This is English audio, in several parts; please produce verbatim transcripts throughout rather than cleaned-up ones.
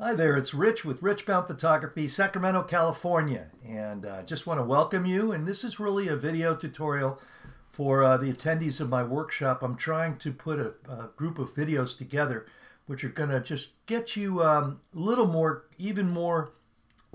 Hi there, it's Rich with Rich Baum Photography, Sacramento, California, and I uh, just want to welcome you. And this is really a video tutorial for uh, the attendees of my workshop. I'm trying to put a, a group of videos together which are going to just get you um, a little more, even more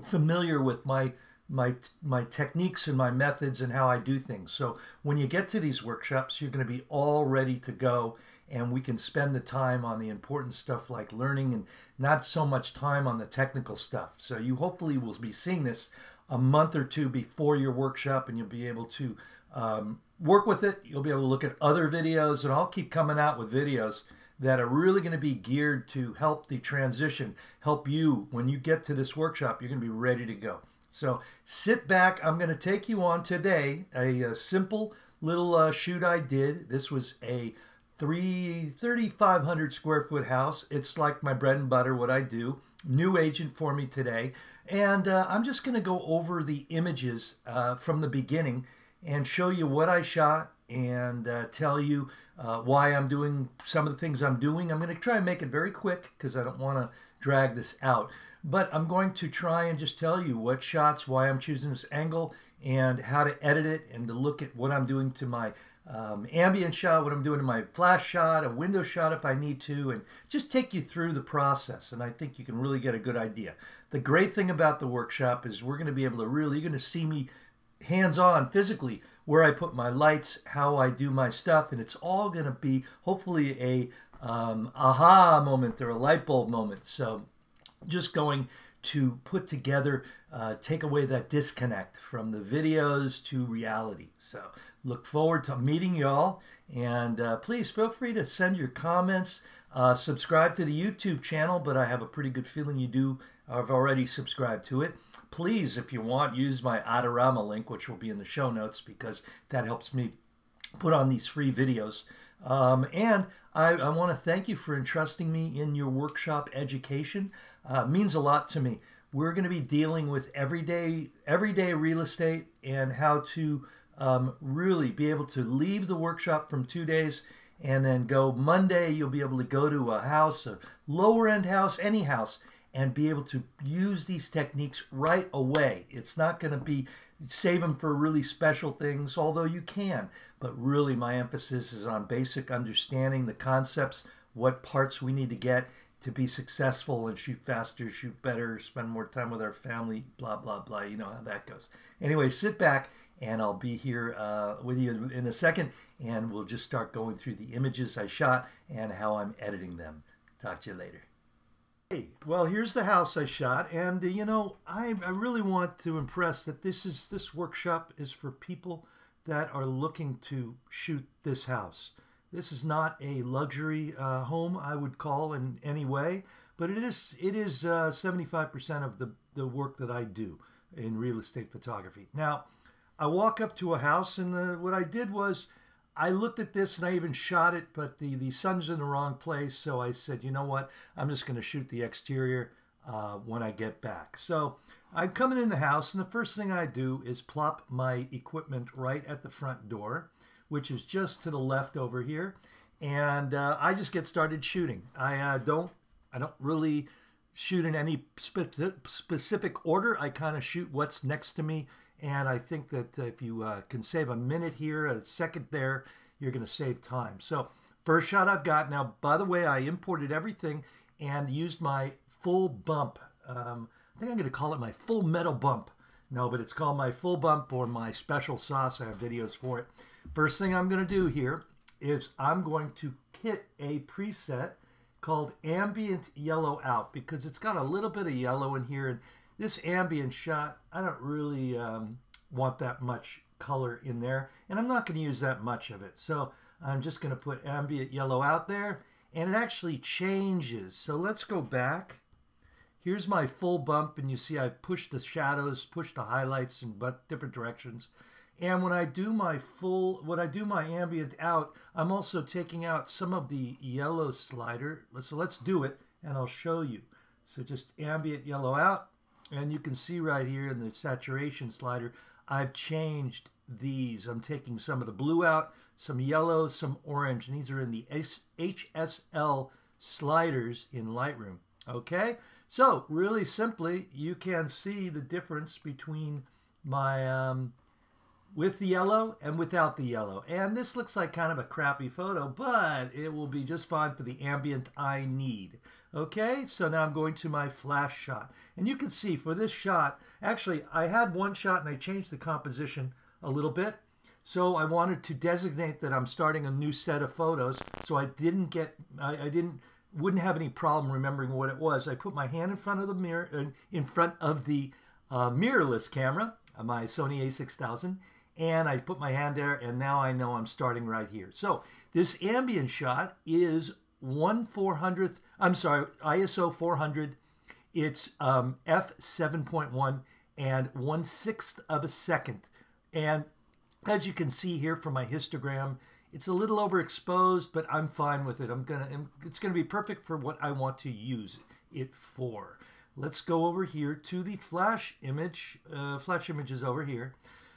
familiar with my, my, my techniques and my methods and how I do things. So when you get to these workshops, you're going to be all ready to go. And we can spend the time on the important stuff like learning and not so much time on the technical stuff. So you hopefully will be seeing this a month or two before your workshop, and you'll be able to um, work with it. You'll be able to look at other videos, and I'll keep coming out with videos that are really going to be geared to help the transition, help you when you get to this workshop, you're going to be ready to go. So sit back. I'm going to take you on today a, a simple little uh, shoot I did. This was a three thousand five hundred square foot house. It's like my bread and butter, what I do. New agent for me today. And uh, I'm just going to go over the images uh, from the beginning and show you what I shot and uh, tell you uh, why I'm doing some of the things I'm doing. I'm going to try and make it very quick because I don't want to drag this out. But I'm going to try and just tell you what shots, why I'm choosing this angle, and how to edit it, and to look at what I'm doing to my Um, ambient shot, what I'm doing in my flash shot, a window shot if I need to, and just take you through the process. And I think you can really get a good idea. The great thing about the workshop is we're going to be able to really, you're going to see me hands-on physically where I put my lights, how I do my stuff, and it's all going to be hopefully a um, aha moment or a light bulb moment. So just going to put together, uh, take away that disconnect from the videos to reality. So look forward to meeting y'all, and uh, please feel free to send your comments, uh, subscribe to the YouTube channel, but I have a pretty good feeling you do, I've already subscribed to it. Please, if you want, use my Adorama link, which will be in the show notes, because that helps me put on these free videos. Um, and I, I want to thank you for entrusting me in your workshop education. Uh, means a lot to me. We're going to be dealing with everyday, everyday real estate and how to um, really be able to leave the workshop from two days and then go Monday. You'll be able to go to a house, a lower end house, any house, and be able to use these techniques right away. It's not going to be save them for really special things, although you can. But really, my emphasis is on basic understanding the concepts, what parts we need to get to be successful and shoot faster, shoot better, spend more time with our family, blah, blah, blah. You know how that goes. Anyway, sit back and I'll be here uh, with you in a second, and we'll just start going through the images I shot and how I'm editing them. Talk to you later. Hey, well, here's the house I shot, and uh, you know, I, I really want to impress that this is this workshop is for people that are looking to shoot this house. This is not a luxury uh, home, I would call in any way, but it is it is seventy-five percent uh, of the, the work that I do in real estate photography. Now, I walk up to a house, and the, what I did was I looked at this, and I even shot it, but the, the sun's in the wrong place, so I said, you know what, I'm just going to shoot the exterior uh, when I get back. So I'm coming in the house, and the first thing I do is plop my equipment right at the front door, which is just to the left over here, and uh, I just get started shooting. I uh, don't, I don't really shoot in any spe- specific order. I kind of shoot what's next to me, and I think that if you uh, can save a minute here, a second there, you're going to save time. So first shot I've got. Now, by the way, I imported everything and used my full bump. Um, I think I'm going to call it my full metal bump. No, but it's called my full bump or my special sauce. I have videos for it. First thing I'm going to do here is I'm going to hit a preset called Ambient Yellow Out, because it's got a little bit of yellow in here. And this ambient shot, I don't really um, want that much color in there, and I'm not going to use that much of it. So I'm just going to put Ambient Yellow Out there, and it actually changes. So let's go back. Here's my full bump, and you see I push the shadows, push the highlights in different directions. And when I do my full, when I do my ambient out, I'm also taking out some of the yellow slider. So let's do it, and I'll show you. So just ambient yellow out, and you can see right here in the saturation slider, I've changed these. I'm taking some of the blue out, some yellow, some orange, and these are in the H S L sliders in Lightroom. Okay, so really simply, you can see the difference between my um, with the yellow and without the yellow. And this looks like kind of a crappy photo, but it will be just fine for the ambient I need. Okay, so now I'm going to my flash shot. And you can see for this shot, actually I had one shot and I changed the composition a little bit. So I wanted to designate that I'm starting a new set of photos, so I didn't get, I, I didn't, wouldn't have any problem remembering what it was. I put my hand in front of the mirror, in front of the uh, mirrorless camera, my Sony A six thousand, and I put my hand there, and now I know I'm starting right here. So this ambient shot is one four hundredth, I'm sorry, I S O four hundred, it's um, F seven point one and one sixth of a second. And as you can see here from my histogram, it's a little overexposed, but I'm fine with it. I'm gonna, it's gonna be perfect for what I want to use it for. Let's go over here to the flash image. Uh, flash image is over here.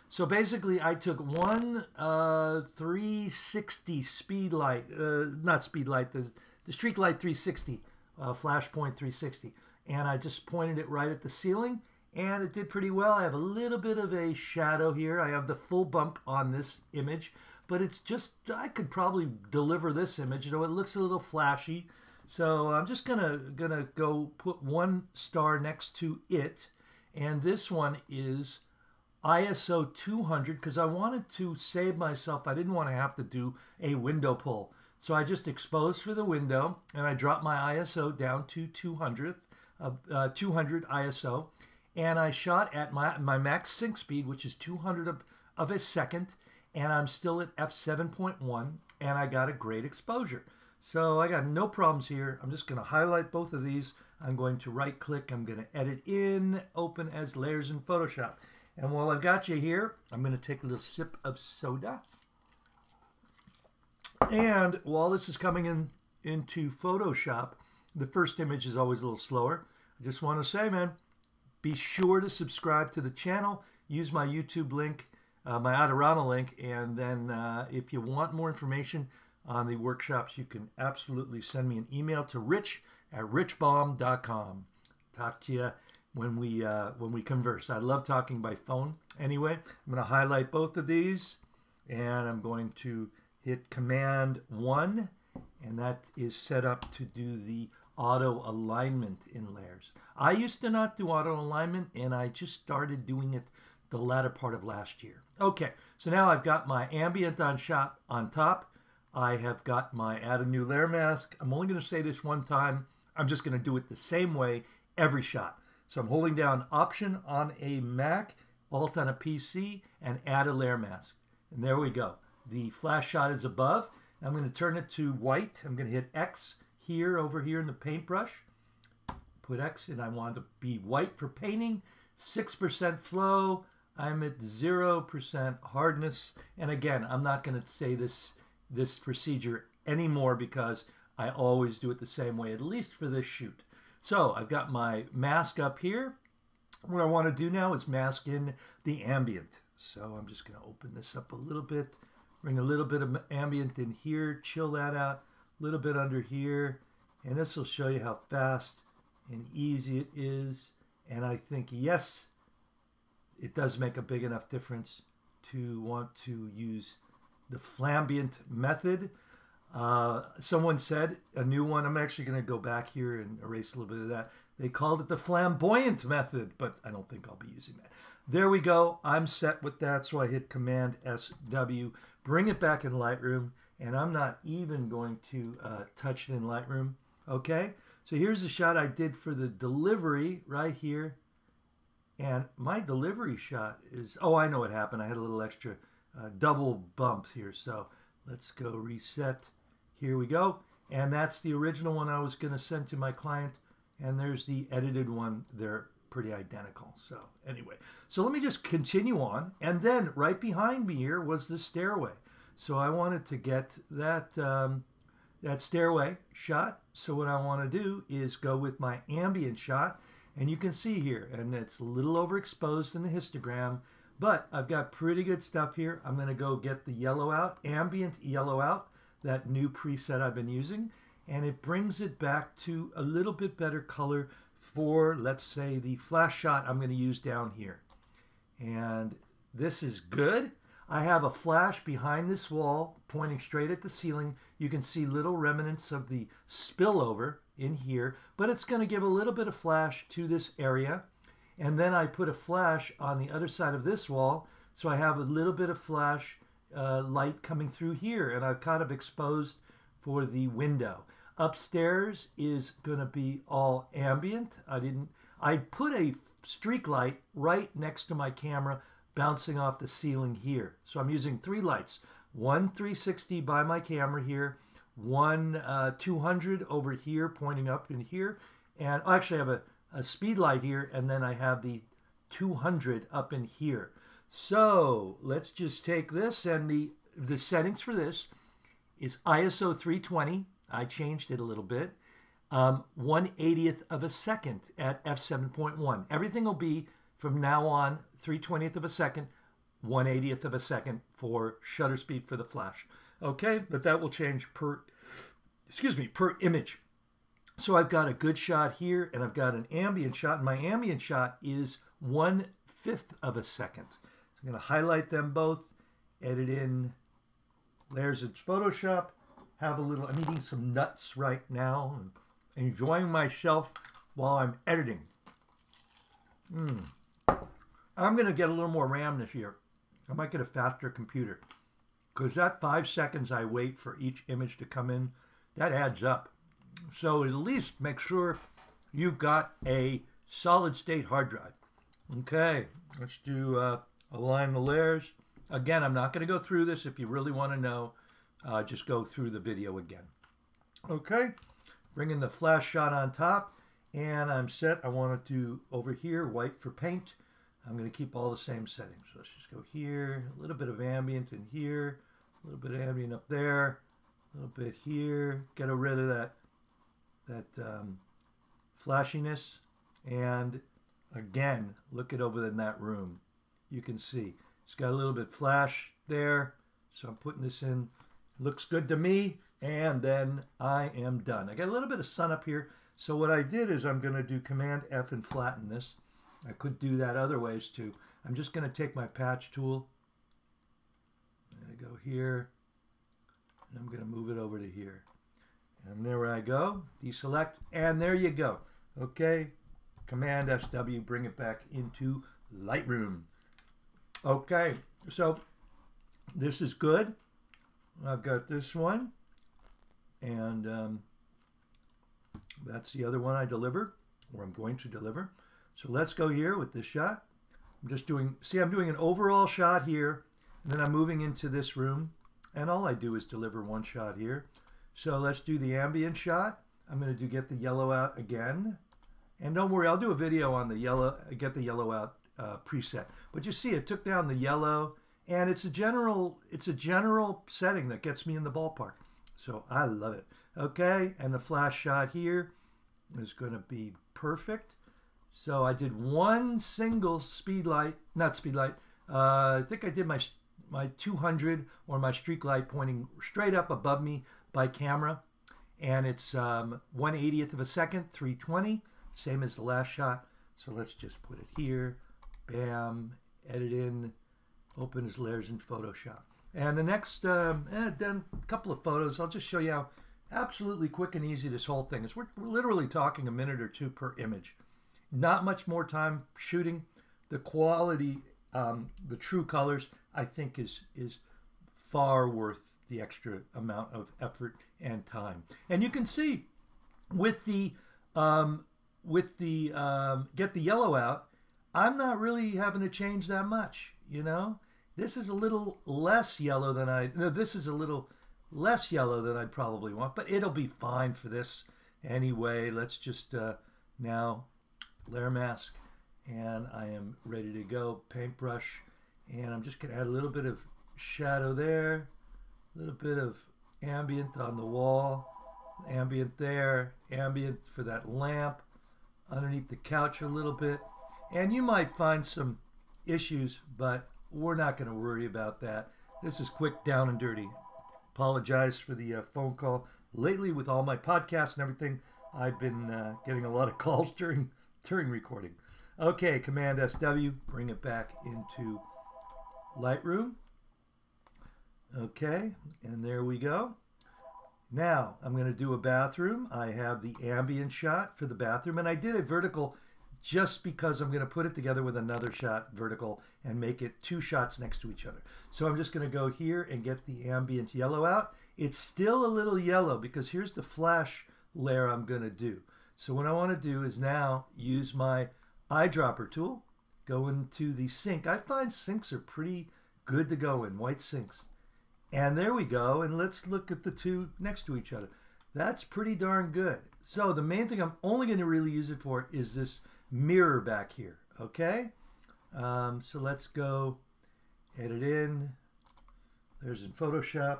So basically, I took one uh, three sixty speed light, uh, not speed light, the, the Streaklight three sixty, uh, Flashpoint three sixty, and I just pointed it right at the ceiling, and it did pretty well. I have a little bit of a shadow here. I have the full bump on this image, but it's just, I could probably deliver this image. You know, it looks a little flashy, so I'm just gonna gonna go put one star next to it, and this one is I S O two hundred, because I wanted to save myself. I didn't want to have to do a window pull. So I just exposed for the window, and I dropped my I S O down to two hundred, uh, uh, two hundred I S O, and I shot at my, my max sync speed, which is two hundred of, of a second, and I'm still at F seven point one, and I got a great exposure. So I got no problems here. I'm just going to highlight both of these. I'm going to right-click. I'm going to edit in, open as layers in Photoshop. And while I've got you here, I'm going to take a little sip of soda. And while this is coming in into Photoshop, the first image is always a little slower. I just want to say, man, be sure to subscribe to the channel. Use my YouTube link, uh, my Adorama link, and then uh, if you want more information on the workshops, you can absolutely send me an email to rich at rich baum dot com. Talk to you when we uh, when we converse. I love talking by phone. Anyway, I'm going to highlight both of these, and I'm going to hit Command one, and that is set up to do the auto alignment in layers. I used to not do auto alignment, and I just started doing it the latter part of last year. Okay, so now I've got my ambient on shot on top. I have got my add a new layer mask. I'm only going to say this one time. I'm just going to do it the same way every shot. So I'm holding down Option on a Mac, Alt on a P C, and add a layer mask. And there we go. The flash shot is above. I'm going to turn it to white. I'm going to hit X here, over here in the paintbrush. Put X, and I want to be white for painting. six percent flow. I'm at zero percent hardness. And again, I'm not going to say this, this procedure anymore because I always do it the same way, at least for this shoot. So I've got my mask up here. What I want to do now is mask in the ambient. So I'm just going to open this up a little bit, bring a little bit of ambient in here, chill that out, a little bit under here, and this will show you how fast and easy it is. And I think, yes, it does make a big enough difference to want to use the Flambient method. Uh, someone said a new one. I'm actually going to go back here and erase a little bit of that. They called it the flamboyant method, but I don't think I'll be using that. There we go. I'm set with that, so I hit Command S W, bring it back in Lightroom, and I'm not even going to uh, touch it in Lightroom. Okay, so here's the shot I did for the delivery right here, and my delivery shot is, oh, I know what happened. I had a little extra uh, double bump here, so let's go reset. Here we go. And that's the original one I was going to send to my client. And there's the edited one. They're pretty identical. So anyway, so let me just continue on. And then right behind me here was the stairway. So I wanted to get that, um, that stairway shot. So what I want to do is go with my ambient shot. And you can see here, and it's a little overexposed in the histogram, but I've got pretty good stuff here. I'm going to go get the yellow out, ambient yellow out, that new preset I've been using, and it brings it back to a little bit better color for, let's say, the flash shot I'm going to use down here. And this is good. I have a flash behind this wall pointing straight at the ceiling. You can see little remnants of the spillover in here, but it's going to give a little bit of flash to this area. And then I put a flash on the other side of this wall, so I have a little bit of flash uh, light coming through here, and I've kind of exposed for the window. Upstairs is going to be all ambient. I didn't. I put a streak light right next to my camera, bouncing off the ceiling here. So I'm using three lights. One three sixty by my camera here, one uh, two hundred over here pointing up in here, and I actually have a, a speed light here, and then I have the two hundred up in here. So let's just take this, and the, the settings for this is I S O three twenty. I changed it a little bit. Um, one eightieth of a second at f seven point one. Everything will be from now on three twentieth of a second, one eightieth of a second for shutter speed for the flash. Okay, but that will change per, excuse me, per image. So I've got a good shot here, and I've got an ambient shot, and my ambient shot is one fifth of a second. So I'm going to highlight them both, edit in layers in Photoshop, have a little, I'm eating some nuts right now, and enjoying myself while I'm editing. Mm. I'm going to get a little more RAM this year. I might get a faster computer, because that five seconds I wait for each image to come in, that adds up. So at least make sure you've got a solid state hard drive. Okay, let's do uh, align the layers. Again, I'm not going to go through this. If you really want to know, uh, just go through the video again. Okay, bring in the flash shot on top. And I'm set. I want to do over here, white for paint. I'm going to keep all the same settings. So let's just go here, a little bit of ambient in here, a little bit of ambient up there, a little bit here. Get rid of that, that um, flashiness. And again, look at over in that room. You can see it's got a little bit flash there. So I'm putting this in. Looks good to me. And then I am done. I got a little bit of sun up here. So what I did is I'm going to do Command F and flatten this. I could do that other ways too. I'm just going to take my patch tool. I'm going to go here. And I'm going to move it over to here. And there I go. Deselect. And there you go. Okay. Command S W. Bring it back into Lightroom. Okay. So this is good. I've got this one. And... Um, that's the other one I delivered, or I'm going to deliver. So let's go here with this shot. I'm just doing, see, I'm doing an overall shot here, and then I'm moving into this room, and all I do is deliver one shot here. So let's do the ambient shot. I'm going to do get the yellow out again. And don't worry, I'll do a video on the yellow, get the yellow out uh, preset. But you see, it took down the yellow, and it's a general, it's a general setting that gets me in the ballpark. So I love it. Okay, and the flash shot here is going to be perfect. So I did one single speed light, not speed light. Uh, I think I did my my two hundred or my streak light pointing straight up above me by camera, and it's um, one eightieth of a second, three twenty, same as the last shot. So let's just put it here. Bam, edit in, open as layers in Photoshop. And the next, um, eh, then a couple of photos. I'll just show you how absolutely quick and easy this whole thing is. We're, we're literally talking a minute or two per image. Not much more time shooting. The quality, um, the true colors, I think is, is far worth the extra amount of effort and time. And you can see with the, um, with the um, get the yellow out, I'm not really having to change that much, you know? This is a little less yellow than I, no, this is a little less yellow than I'd probably want, but it'll be fine for this anyway. Let's just uh, now layer mask, and I am ready to go. Paintbrush, and I'm just gonna add a little bit of shadow there, a little bit of ambient on the wall, ambient there, ambient for that lamp, underneath the couch a little bit. And you might find some issues, but we're not going to worry about that. This is quick, down and dirty. Apologize for the uh, phone call. lately with all my podcasts and everything, I've been uh, getting a lot of calls during during recording. Okay, Command S W, bring it back into Lightroom. Okay, and there we go. Now I'm going to do a bathroom. I have the ambient shot for the bathroom, and I did a vertical just because I'm going to put it together with another shot vertical and make it two shots next to each other. So I'm just going to go here and get the ambient yellow out. It's still a little yellow because here's the flash layer I'm going to do. So what I want to do is now use my eyedropper tool, go into the sink. I find sinks are pretty good to go in, white sinks. And there we go, and let's look at the two next to each other. That's pretty darn good. So the main thing I'm only going to really use it for is this mirror back here, okay? Um, so let's go edit in. There's in Photoshop.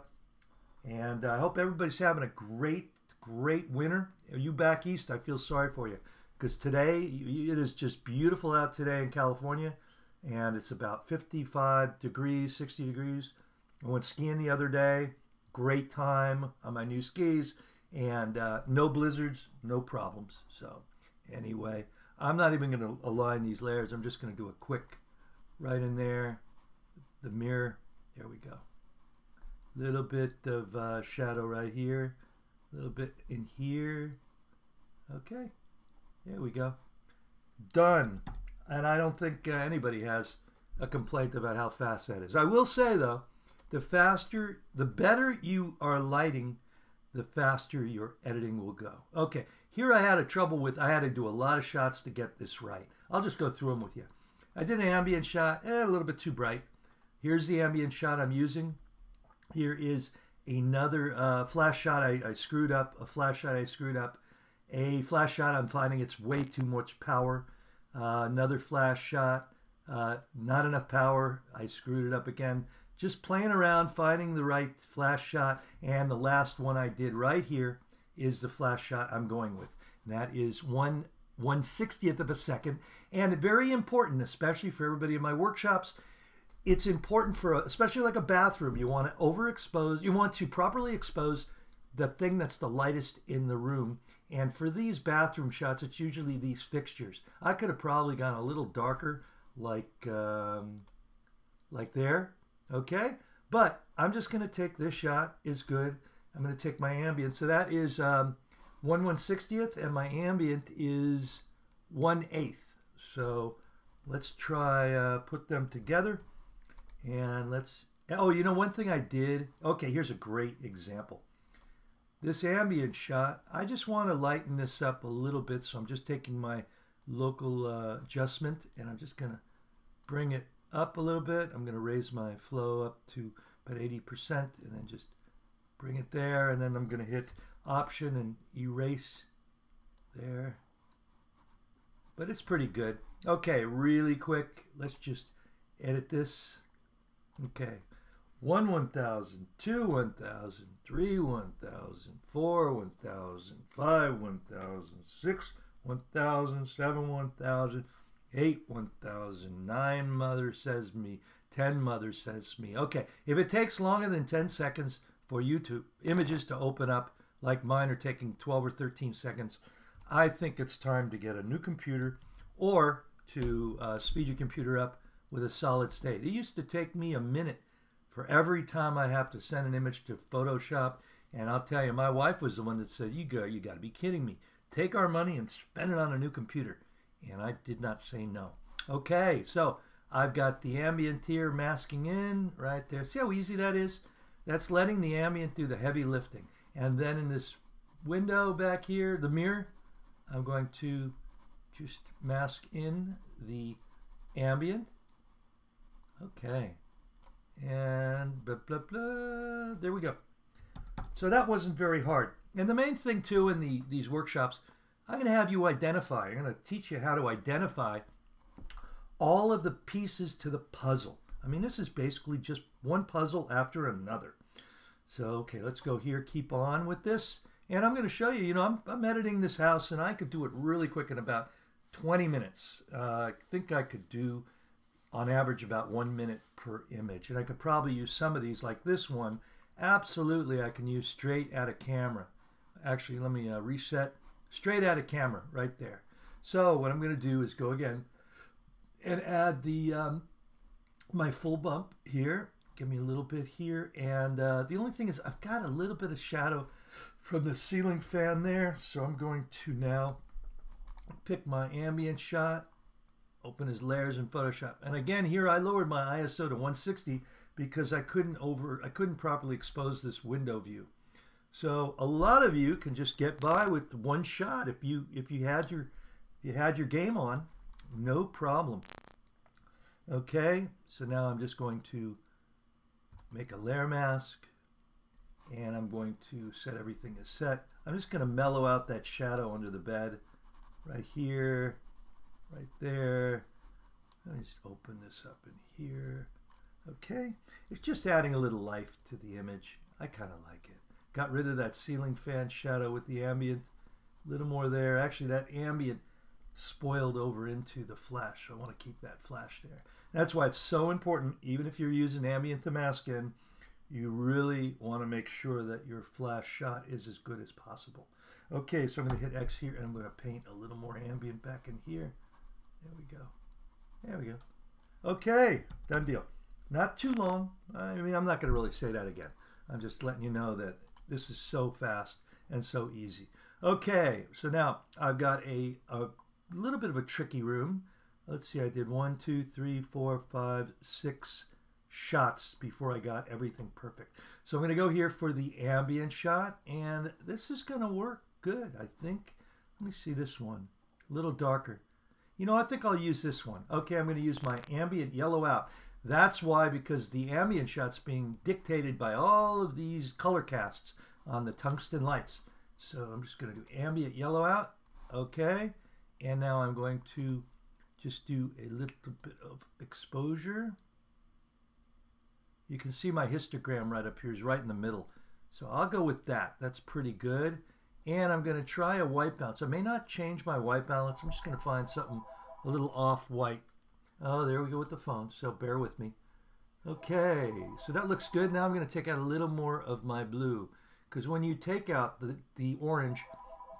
And I hope everybody's having a great, great winter. Are you back east? I feel sorry for you, because today, it is just beautiful out today in California, and it's about fifty-five degrees, sixty degrees. I went skiing the other day, great time on my new skis, and uh, no blizzards, no problems. So anyway, I'm not even going to align these layers. I'm just going to do a quick right in there, the mirror. There we go. Little bit of uh, shadow right here, a little bit in here. Okay, there we go. Done. And I don't think uh, anybody has a complaint about how fast that is. I will say, though, the faster, the better you are lighting, the faster your editing will go. Okay, here I had a trouble with, I had to do a lot of shots to get this right. I'll just go through them with you. I did an ambient shot, eh, a little bit too bright. Here's the ambient shot I'm using. Here is another uh, flash shot I, I screwed up, a flash shot I screwed up, a flash shot I'm finding it's way too much power, uh, another flash shot, uh, not enough power, I screwed it up again. Just playing around, finding the right flash shot, and the last one I did right here is the flash shot I'm going with. And that is one one sixtieth of a second, and very important, especially for everybody in my workshops. It's important for, a, especially like a bathroom, you want to overexpose, you want to properly expose the thing that's the lightest in the room. And for these bathroom shots, it's usually these fixtures. I could have probably gone a little darker, like um, like there. Okay, but I'm just going to take this shot is good. I'm going to take my ambient. So that is um, one one sixtieth, and my ambient is one eighth. So let's try uh, put them together, and let's. Oh, you know one thing I did. Okay, here's a great example. This ambient shot, I just want to lighten this up a little bit. So I'm just taking my local uh, adjustment, and I'm just going to bring it up a little bit. I'm going to raise my flow up to about eighty percent and then just bring it there, and then I'm going to hit option and erase there. But it's pretty good. Okay, really quick. Let's just edit this. Okay. one one thousand, two one thousand, three one thousand, four one thousand, five one thousand, six one thousand, seven one thousand, eight one thousand, nine mother says me, ten mother says me. Okay, if it takes longer than ten seconds for YouTube images to open up, like mine are taking twelve or thirteen seconds, I think it's time to get a new computer or to uh, speed your computer up with a solid state. It used to take me a minute for every time I have to send an image to Photoshop, and I'll tell you, my wife was the one that said, you go, you got to be kidding me. Take our money and spend it on a new computer. And I did not say no. Okay, so I've got the ambient here masking in right there. See how easy that is? That's letting the ambient do the heavy lifting. And then in this window back here, the mirror, I'm going to just mask in the ambient. Okay. And blah, blah, blah. There we go. So that wasn't very hard. And the main thing, too, in the, these workshops, I'm going to have you identify. I'm going to teach you how to identify all of the pieces to the puzzle. I mean, this is basically just one puzzle after another. So, okay, let's go here, keep on with this. And I'm going to show you, you know, I'm, I'm editing this house, and I could do it really quick in about twenty minutes. Uh, I think I could do, on average, about one minute per image. And I could probably use some of these, like this one. Absolutely, I can use straight out of camera. actually let me uh, reset straight out of camera right there. So what I'm going to do is go again and add the um, my full bump here. Give me a little bit here, and uh, the only thing is I've got a little bit of shadow from the ceiling fan there, so I'm going to now pick my ambient shot, open as layers in Photoshop, and again here I lowered my I S O to one sixty because I couldn't over I couldn't properly expose this window view. So a lot of you can just get by with one shot if you if you had your if you had your game on, no problem. Okay, so now I'm just going to make a layer mask, and I'm going to set everything as set. I'm just going to mellow out that shadow under the bed right here, right there. Let me just open this up in here. Okay, it's just adding a little life to the image. I kind of like it. Got rid of that ceiling fan shadow with the ambient. A little more there. Actually, that ambient spoiled over into the flash, so I want to keep that flash there. That's why it's so important, even if you're using ambient to mask in, you really want to make sure that your flash shot is as good as possible. Okay, so I'm going to hit X here, and I'm going to paint a little more ambient back in here. There we go. There we go. Okay, done deal. Not too long. I mean, I'm not going to really say that again. I'm just letting you know that this is so fast and so easy. Okay, so now I've got a, a little bit of a tricky room. Let's see, I did one, two, three, four, five, six shots before I got everything perfect. So I'm going to go here for the ambient shot, and this is going to work good, I think. Let me see this one. A little darker. You know, I think I'll use this one. Okay, I'm going to use my ambient yellow out. That's why, because the ambient shot's being dictated by all of these color casts on the tungsten lights. So I'm just going to do ambient yellow out. Okay, and now I'm going to just do a little bit of exposure. You can see my histogram right up here is right in the middle. So I'll go with that. That's pretty good. And I'm going to try a white balance. I may not change my white balance. I'm just going to find something a little off-white. Oh, there we go with the phone. So bear with me. Okay, so that looks good. Now I'm going to take out a little more of my blue. Because when you take out the, the orange,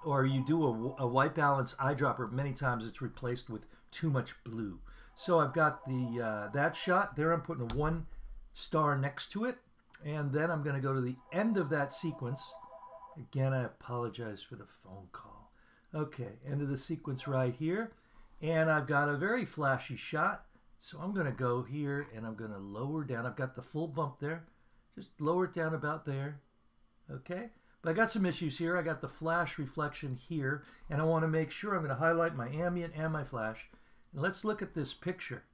or you do a, a white balance eyedropper, many times it's replaced with too much blue. So I've got the uh, that shot there. I'm putting a one star next to it, and then I'm going to go to the end of that sequence. Again, I apologize for the phone call. Okay, end of the sequence right here, and I've got a very flashy shot. So I'm going to go here, and I'm going to lower down. I've got the full bump there. Just lower it down about there. Okay. But I got some issues here. I got the flash reflection here, and I want to make sure I'm going to highlight my ambient and my flash. And let's look at this picture.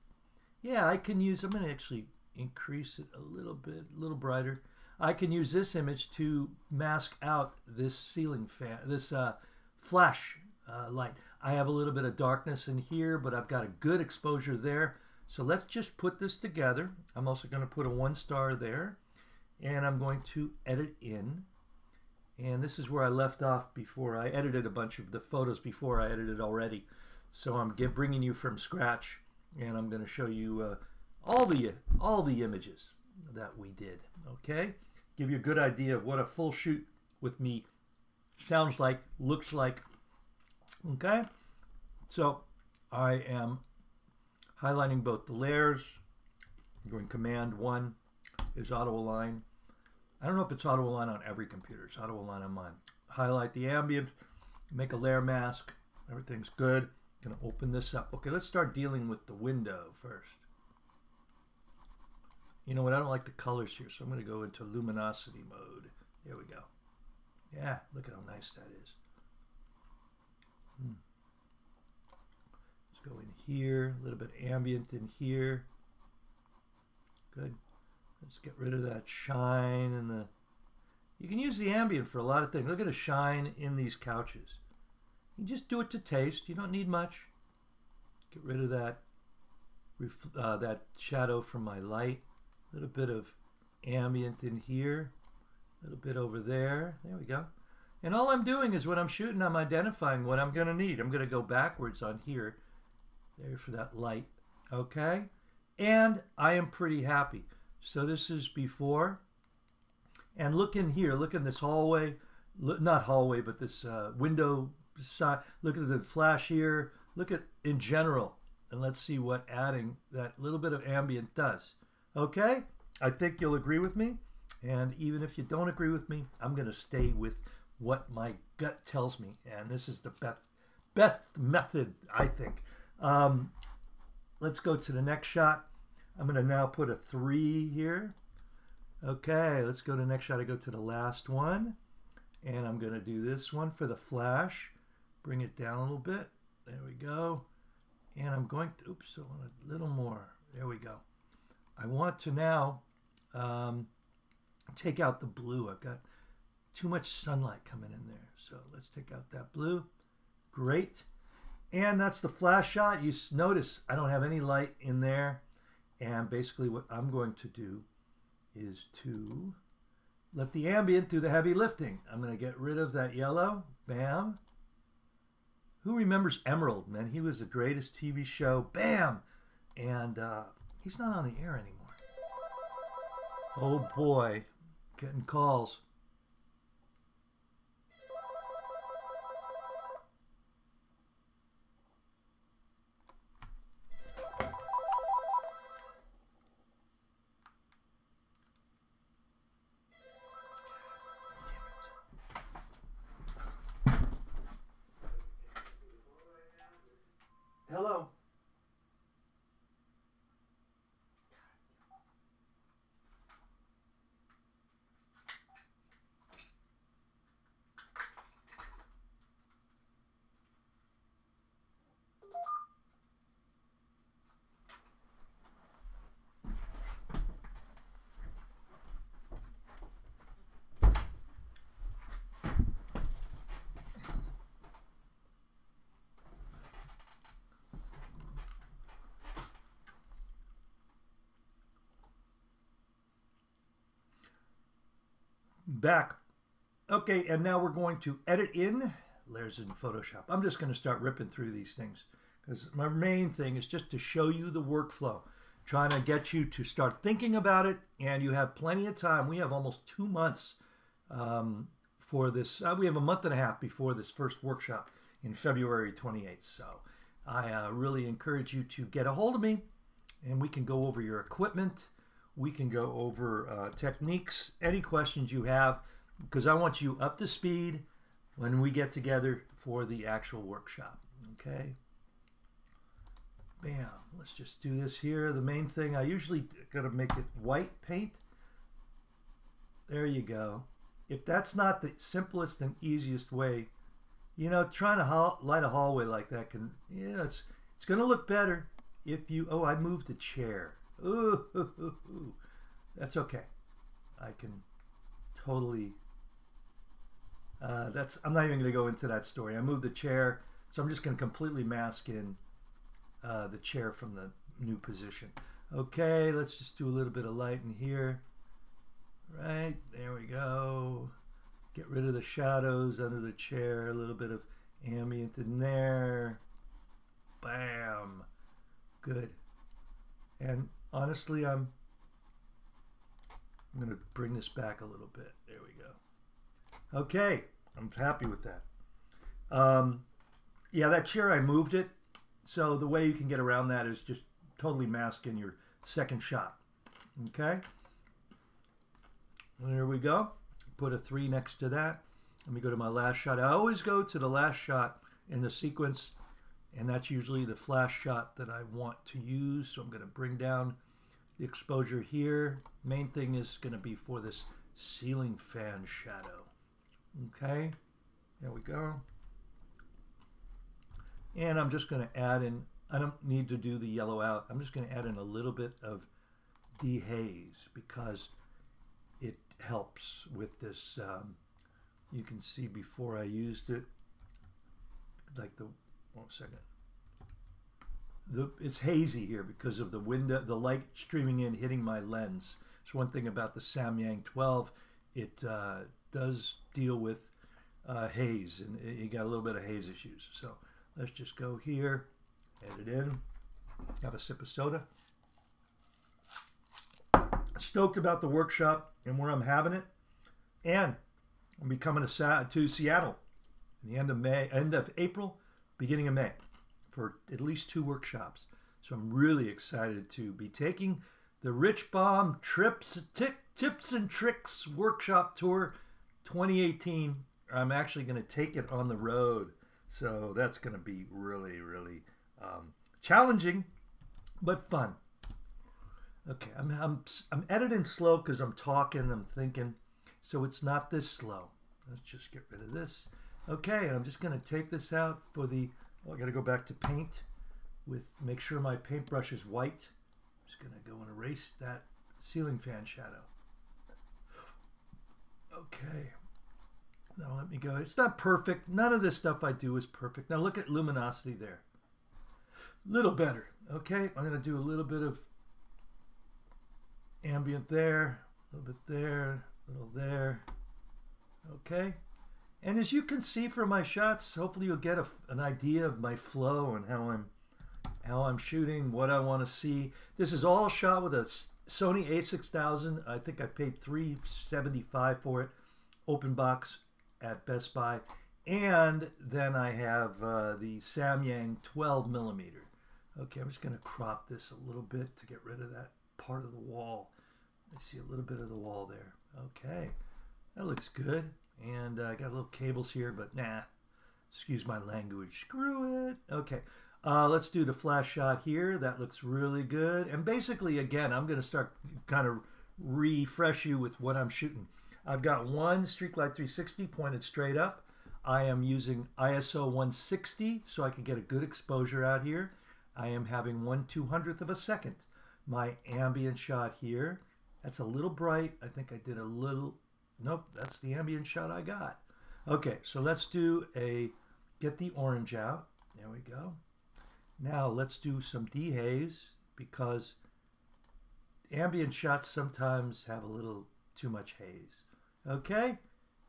Yeah, I can use, I'm going to actually increase it a little bit, a little brighter. I can use this image to mask out this ceiling fan, this uh, flash uh, light. I have a little bit of darkness in here, but I've got a good exposure there. So let's just put this together. I'm also going to put a one star there, and I'm going to edit in. And this is where I left off before I edited a bunch of the photos before I edited already. So I'm bringing you from scratch, and I'm going to show you uh, all the all the images that we did. Okay, give you a good idea of what a full shoot with me sounds like, looks like. Okay, so I am highlighting both the layers. I'm going Command one is auto align. I don't know if it's auto align on every computer. It's auto align on mine. Highlight the ambient, make a layer mask. Everything's good. I'm gonna open this up. Okay, let's start dealing with the window first. You know what? I don't like the colors here, so I'm gonna go into luminosity mode. There we go. Yeah, look at how nice that is. Hmm. Let's go in here. A little bit ambient in here. Good. Let's get rid of that shine and the. You can use the ambient for a lot of things. Look at the shine in these couches. You just do it to taste. You don't need much. Get rid of that uh, that shadow from my light. A little bit of ambient in here. A little bit over there. There we go. And all I'm doing is when I'm shooting, I'm identifying what I'm going to need. I'm going to go backwards on here. There for that light. Okay. And I am pretty happy. So this is before, and look in here, look in this hallway, not hallway, but this uh, window side. Look at the flash here. Look at in general, and let's see what adding that little bit of ambient does. Okay, I think you'll agree with me. And even if you don't agree with me, I'm going to stay with what my gut tells me. And this is the best, best method, I think. Um, let's go to the next shot. I'm going to now put a three here. Okay, let's go to the next shot. I go to the last one. And I'm going to do this one for the flash. Bring it down a little bit. There we go. And I'm going to, oops, I want a little more. There we go. I want to now um, take out the blue. I've got too much sunlight coming in there. So let's take out that blue. Great. And that's the flash shot. You notice I don't have any light in there. And basically what I'm going to do is to let the ambient do the heavy lifting. I'm going to get rid of that yellow. Bam. Who remembers Emerald, man? He was the greatest T V show. Bam. And uh, he's not on the air anymore. Oh boy, getting calls. Back. Okay, and now we're going to edit in layers in Photoshop. I'm just going to start ripping through these things because my main thing is just to show you the workflow, trying to get you to start thinking about it, and you have plenty of time. We have almost two months um, for this. Uh, we have a month and a half before this first workshop in February twenty-eighth, so I uh, really encourage you to get a hold of me, and we can go over your equipment. We can go over uh, techniques, any questions you have, because I want you up to speed when we get together for the actual workshop. Okay. Bam. Let's just do this here. The main thing, I usually gotta make it white paint. There you go. If that's not the simplest and easiest way, you know, trying to light a hallway like that can, yeah, you know, it's it's gonna look better if you. Oh, I moved the chair. Ooh, that's okay. I can totally, uh, that's, I'm not even going to go into that story. I moved the chair, so I'm just going to completely mask in uh, the chair from the new position. Okay, let's just do a little bit of light in here. Right, there we go. Get rid of the shadows under the chair, a little bit of ambient in there. Bam. Good. And honestly, I'm, I'm going to bring this back a little bit. There we go. Okay, I'm happy with that. Um, yeah, that chair, I moved it. So the way you can get around that is just totally mask in your second shot. Okay. There we go. Put a three next to that. Let me go to my last shot. I always go to the last shot in the sequence, and that's usually the flash shot that I want to use. So I'm going to bring down the exposure here. Main thing is going to be for this ceiling fan shadow. Okay, there we go. And I'm just going to add in, I don't need to do the yellow out. I'm just going to add in a little bit of dehaze because it helps with this. Um, you can see before I used it, like the One second. The, it's hazy here because of the window, the light streaming in, hitting my lens. It's one thing about the Samyang twelve; it uh, does deal with uh, haze, and it, you got a little bit of haze issues. So let's just go here, edit in, have a sip of soda. Stoked about the workshop and where I'm having it, and I'll be coming to, to Seattle in the end of May, end of April, beginning of May, for at least two workshops. So I'm really excited to be taking the Rich Baum Trips, Tips and Tricks Workshop Tour twenty eighteen. I'm actually going to take it on the road. So that's going to be really, really um, challenging, but fun. Okay, I'm, I'm, I'm editing slow because I'm talking, I'm thinking. So it's not this slow. Let's just get rid of this. Okay, and I'm just going to take this out for the, oh, I got to go back to paint with, make sure my paintbrush is white. Just gonna go and erase that ceiling fan shadow. Okay, now let me go. It's not perfect. None of this stuff I do is perfect. Now look at luminosity there. Little better. Okay, I'm gonna do a little bit of ambient there, a little bit there, a little there. Okay, and as you can see from my shots, hopefully you'll get a, an idea of my flow and how I'm how I'm shooting, what I want to see. This is all shot with a Sony A six thousand. I think I paid three seventy-five for it, open box at Best Buy. And then I have uh, the Samyang twelve millimeter. Okay, I'm just going to crop this a little bit to get rid of that part of the wall. I see a little bit of the wall there. Okay, that looks good. And I uh, got little cables here, but nah, excuse my language, screw it. Okay. Uh, let's do the flash shot here. That looks really good. And basically, again, I'm going to start kind of refresh you with what I'm shooting. I've got one Streaklight three sixty pointed straight up. I am using I S O one sixty so I can get a good exposure out here. I am having one two hundredth of a second. My ambient shot here, that's a little bright. I think I did a little, nope, that's the ambient shot I got. Okay, so let's do a, get the orange out. There we go. Now let's do some dehaze because ambient shots sometimes have a little too much haze. Okay?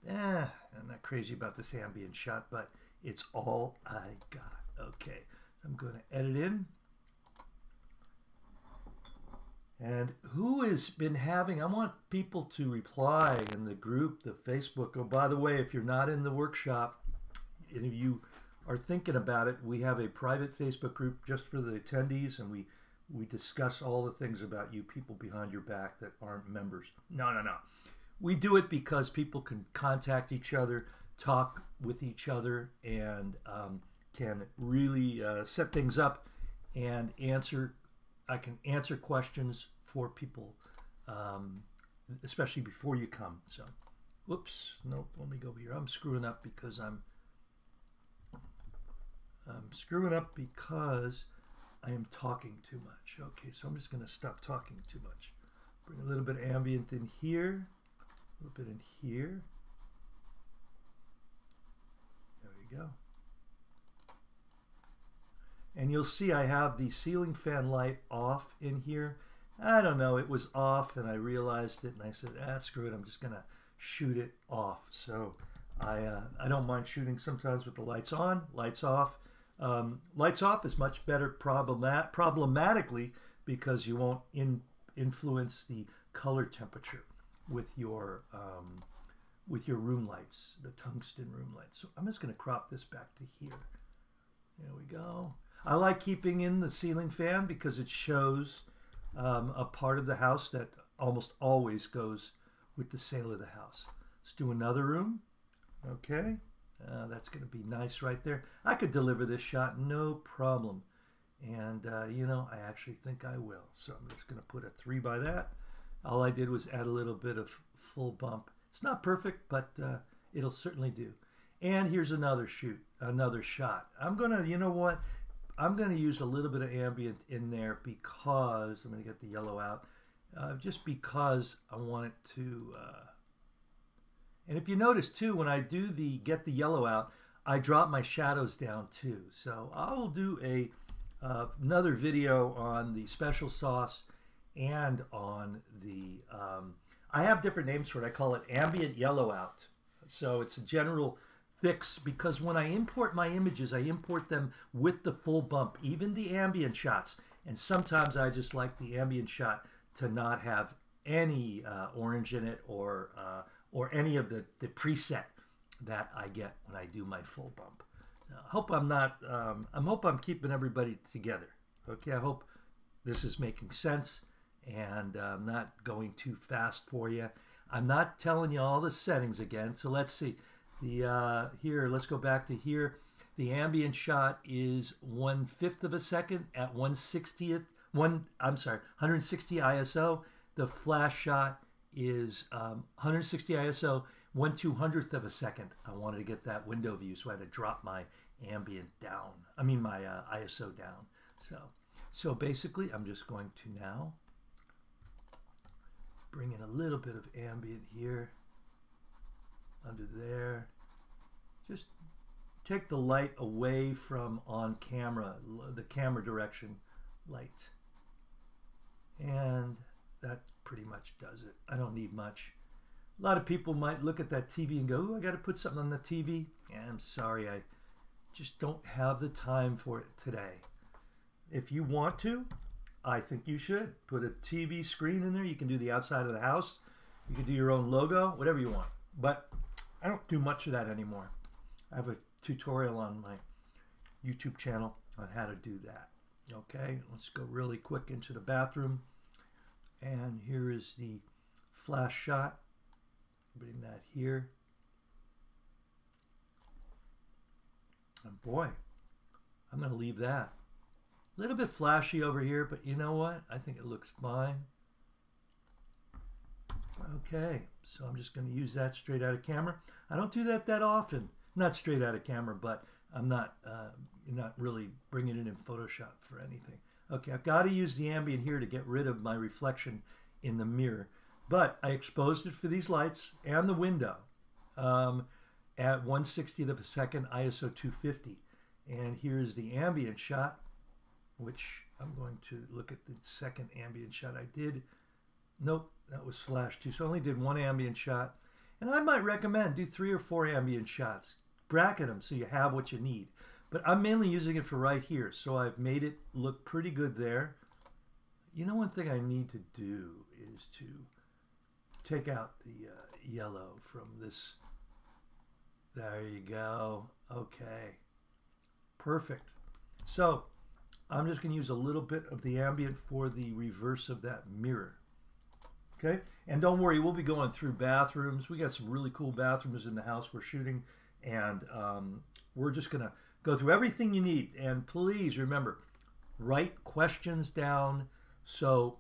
Eh, I'm not crazy about this ambient shot, but it's all I got. Okay, I'm going to edit in. And who has been having, I want people to reply in the group, the Facebook. Oh, by the way, if you're not in the workshop, any of you are thinking about it, we have a private Facebook group just for the attendees, and we we discuss all the things about you people behind your back that aren't members. No, no, no. We do it because people can contact each other, talk with each other, and um, can really uh, set things up and answer. I can answer questions for people, um, especially before you come. So, whoops, nope, let me go over here. I'm screwing up because I'm I'm screwing up because I am talking too much. Okay, so I'm just going to stop talking too much. Bring a little bit of ambient in here, a little bit in here. There we go. And you'll see I have the ceiling fan light off in here. I don't know, it was off and I realized it and I said, ah, screw it, I'm just going to shoot it off. So I, uh, I don't mind shooting sometimes with the lights on, lights off. Um, lights off is much better problemat problematically because you won't in influence the color temperature with your um, with your room lights, the tungsten room lights. So I'm just going to crop this back to here. There we go. I like keeping in the ceiling fan because it shows um, a part of the house that almost always goes with the sale of the house. Let's do another room. Okay, uh, that's going to be nice right there. I could deliver this shot, no problem. And, uh, you know, I actually think I will. So I'm just going to put a three by that. All I did was add a little bit of full bump. It's not perfect, but uh, it'll certainly do. And here's another shoot, another shot. I'm going to, you know what? I'm going to use a little bit of ambient in there because, I'm going to get the yellow out, uh, just because I want it to... Uh, And if you notice too, when I do the get the yellow out, I drop my shadows down too. So I'll do a uh, another video on the special sauce and on the, um, I have different names for it. I call it ambient yellow out. So it's a general fix because when I import my images, I import them with the full bump, even the ambient shots. And sometimes I just like the ambient shot to not have any uh, orange in it or uh, or any of the, the preset that I get when I do my full bump. Now, I hope I'm not, um, I hope I'm keeping everybody together. Okay, I hope this is making sense and I'm not going too fast for you. I'm not telling you all the settings again, so let's see. The uh, here, let's go back to here. The ambient shot is one fifth of a second at one sixtieth. One, I'm sorry, one sixty I S O. The flash shot is um, one sixty I S O, one two hundredth of a second. I wanted to get that window view, so I had to drop my ambient down. I mean my uh, I S O down. So, so basically, I'm just going to now bring in a little bit of ambient here, under there. Just take the light away from on camera, the camera direction light. And that pretty much does it. I don't need much. A lot of people might look at that T V and go, "Ooh, I got to put something on the T V." Yeah, I'm sorry, I just don't have the time for it today. If you want to, I think you should put a T V screen in there. You can do the outside of the house. You can do your own logo, whatever you want. But I don't do much of that anymore. I have a tutorial on my YouTube channel on how to do that. Okay, let's go really quick into the bathroom. And here is the flash shot. Bring that here. And boy, I'm going to leave that. A little bit flashy over here, but you know what? I think it looks fine. Okay, so I'm just going to use that straight out of camera. I don't do that that often. Not straight out of camera, but I'm not uh, not really bringing it in Photoshop for anything. Okay, I've got to use the ambient here to get rid of my reflection in the mirror. But I exposed it for these lights and the window um, at one sixtieth of a second, I S O two fifty. And here's the ambient shot, which I'm going to look at the second ambient shot I did. Nope, that was flash too. So I only did one ambient shot. And I might recommend do three or four ambient shots. Bracket them so you have what you need. But I'm mainly using it for right here. So I've made it look pretty good there. You know, one thing I need to do is to take out the uh, yellow from this. There you go. Okay. Perfect. So I'm just going to use a little bit of the ambient for the reverse of that mirror. Okay, and don't worry, we'll be going through bathrooms. We got some really cool bathrooms in the house we're shooting, and um, we're just going to go through everything you need. And please remember, write questions down. So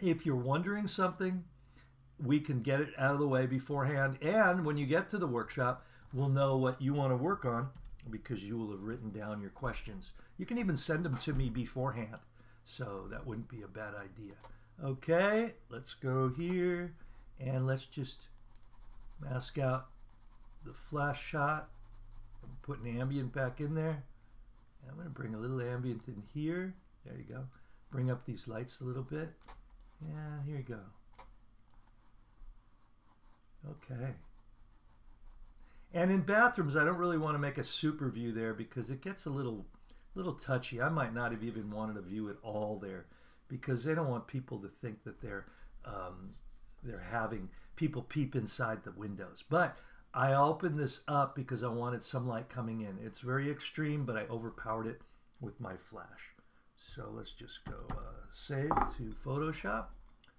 if you're wondering something, we can get it out of the way beforehand. And when you get to the workshop, we'll know what you want to work on because you will have written down your questions. You can even send them to me beforehand, so that wouldn't be a bad idea. Okay, let's go here and let's just mask out the flash shot. I'm putting ambient back in there. And I'm going to bring a little ambient in here. There you go. Bring up these lights a little bit. And here you go. Okay. And in bathrooms, I don't really want to make a super view there because it gets a little, little touchy. I might not have even wanted a view at all there, because they don't want people to think that they're um, they're having people peep inside the windows. But I opened this up because I wanted some light coming in. It's very extreme, but I overpowered it with my flash. So let's just go uh, save to Photoshop.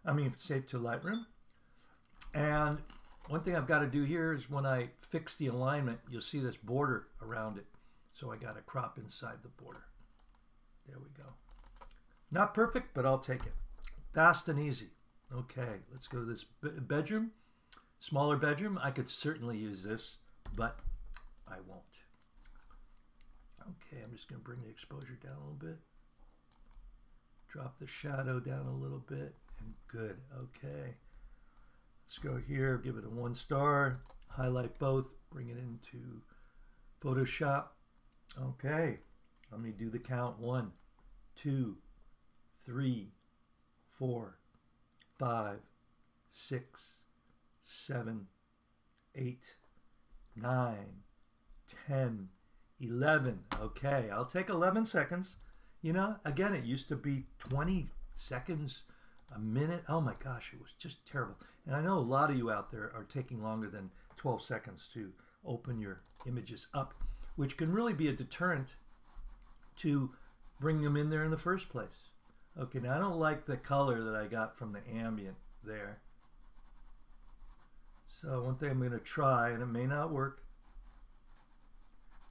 I mean, save to Lightroom. And one thing I've got to do here is when I fix the alignment, you'll see this border around it. So I got to crop inside the border. There we go. Not perfect, but I'll take it. Fast and easy. Okay, let's go to this bedroom. Smaller bedroom. I could certainly use this, but I won't. Okay, I'm just going to bring the exposure down a little bit. Drop the shadow down a little bit. And good. Okay. Let's go here. Give it a one star. Highlight both. Bring it into Photoshop. Okay. Let me do the count. One, two, three, four, five, six, seven, eight, nine, ten, eleven. Okay, I'll take eleven seconds. You know, again, it used to be twenty seconds a minute. Oh my gosh, it was just terrible. And I know a lot of you out there are taking longer than twelve seconds to open your images up, which can really be a deterrent to bringing them in there in the first place. Okay, now I don't like the color that I got from the ambient there. So one thing I'm going to try, and it may not work,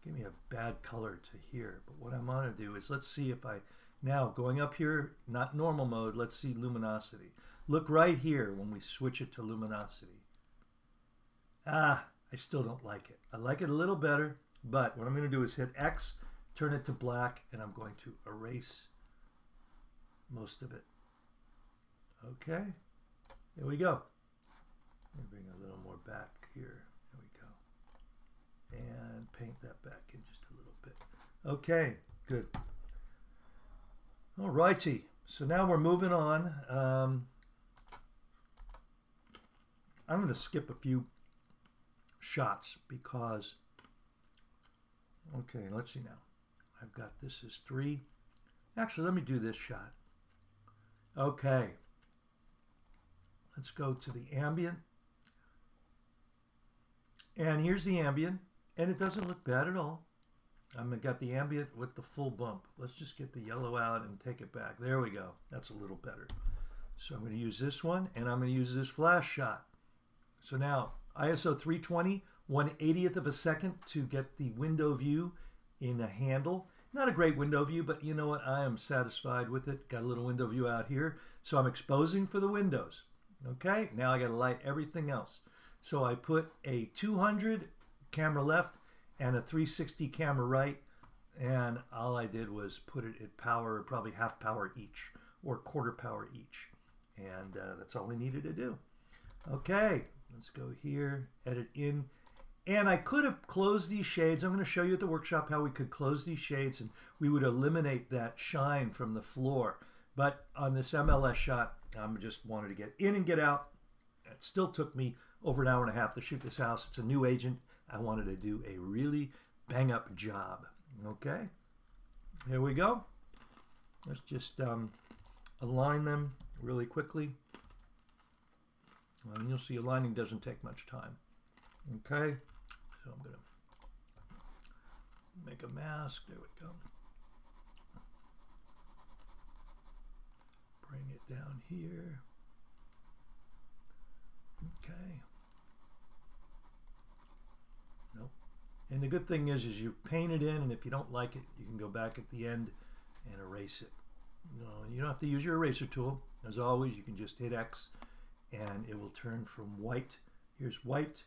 give me a bad color to here. But what I'm going to do is, let's see if I, now going up here, not normal mode, let's see luminosity. Look right here when we switch it to luminosity. Ah, I still don't like it. I like it a little better, but what I'm going to do is hit X, turn it to black, and I'm going to erase most of it. Okay, there we go. Let me bring a little more back here. There we go. And paint that back in just a little bit. Okay, good. All righty. So now we're moving on. Um, I'm going to skip a few shots because, okay, let's see now. I've got, this is three. Actually, let me do this shot. Okay. Let's go to the ambient. And here's the ambient, and it doesn't look bad at all. I've got the ambient with the full bump. Let's just get the yellow out and take it back. There we go. That's a little better. So I'm going to use this one, and I'm going to use this flash shot. So now I S O three twenty, one eightieth of a second to get the window view in a handle. Not a great window view, but you know what? I am satisfied with it. Got a little window view out here. So I'm exposing for the windows. Okay, now I got to light everything else. So I put a two hundred camera left and a three sixty camera right, and all I did was put it at power, probably half power each or quarter power each, and uh, that's all I needed to do. Okay, let's go here, edit in, and I could have closed these shades. I'm going to show you at the workshop how we could close these shades and we would eliminate that shine from the floor. But on this M L S shot, I just wanted to get in and get out. It still took me over an hour and a half to shoot this house. It's a new agent. I wanted to do a really bang-up job. Okay, here we go. Let's just um, align them really quickly. And you'll see aligning doesn't take much time. Okay, so I'm going to make a mask. There we go. Bring it down here. Okay. Nope. And the good thing is, is you paint it in, and if you don't like it, you can go back at the end and erase it. No, you don't have to use your eraser tool. As always, you can just hit X, and it will turn from white. Here's white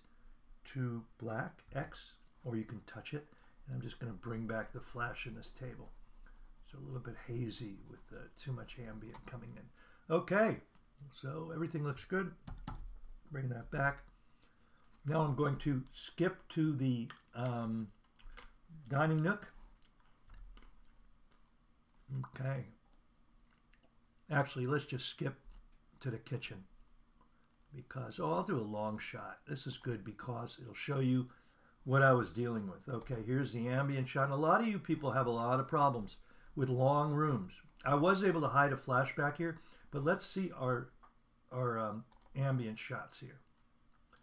to black, X, or you can touch it. And I'm just going to bring back the flash in this table. It's a little bit hazy with uh, too much ambient coming in. Okay, so everything looks good. Bring that back. Now I'm going to skip to the um, dining nook. Okay. Actually, let's just skip to the kitchen because, oh, I'll do a long shot. This is good because it'll show you what I was dealing with. Okay, here's the ambient shot. And a lot of you people have a lot of problems with long rooms. I was able to hide a flashback here, but let's see our our um, ambient shots here.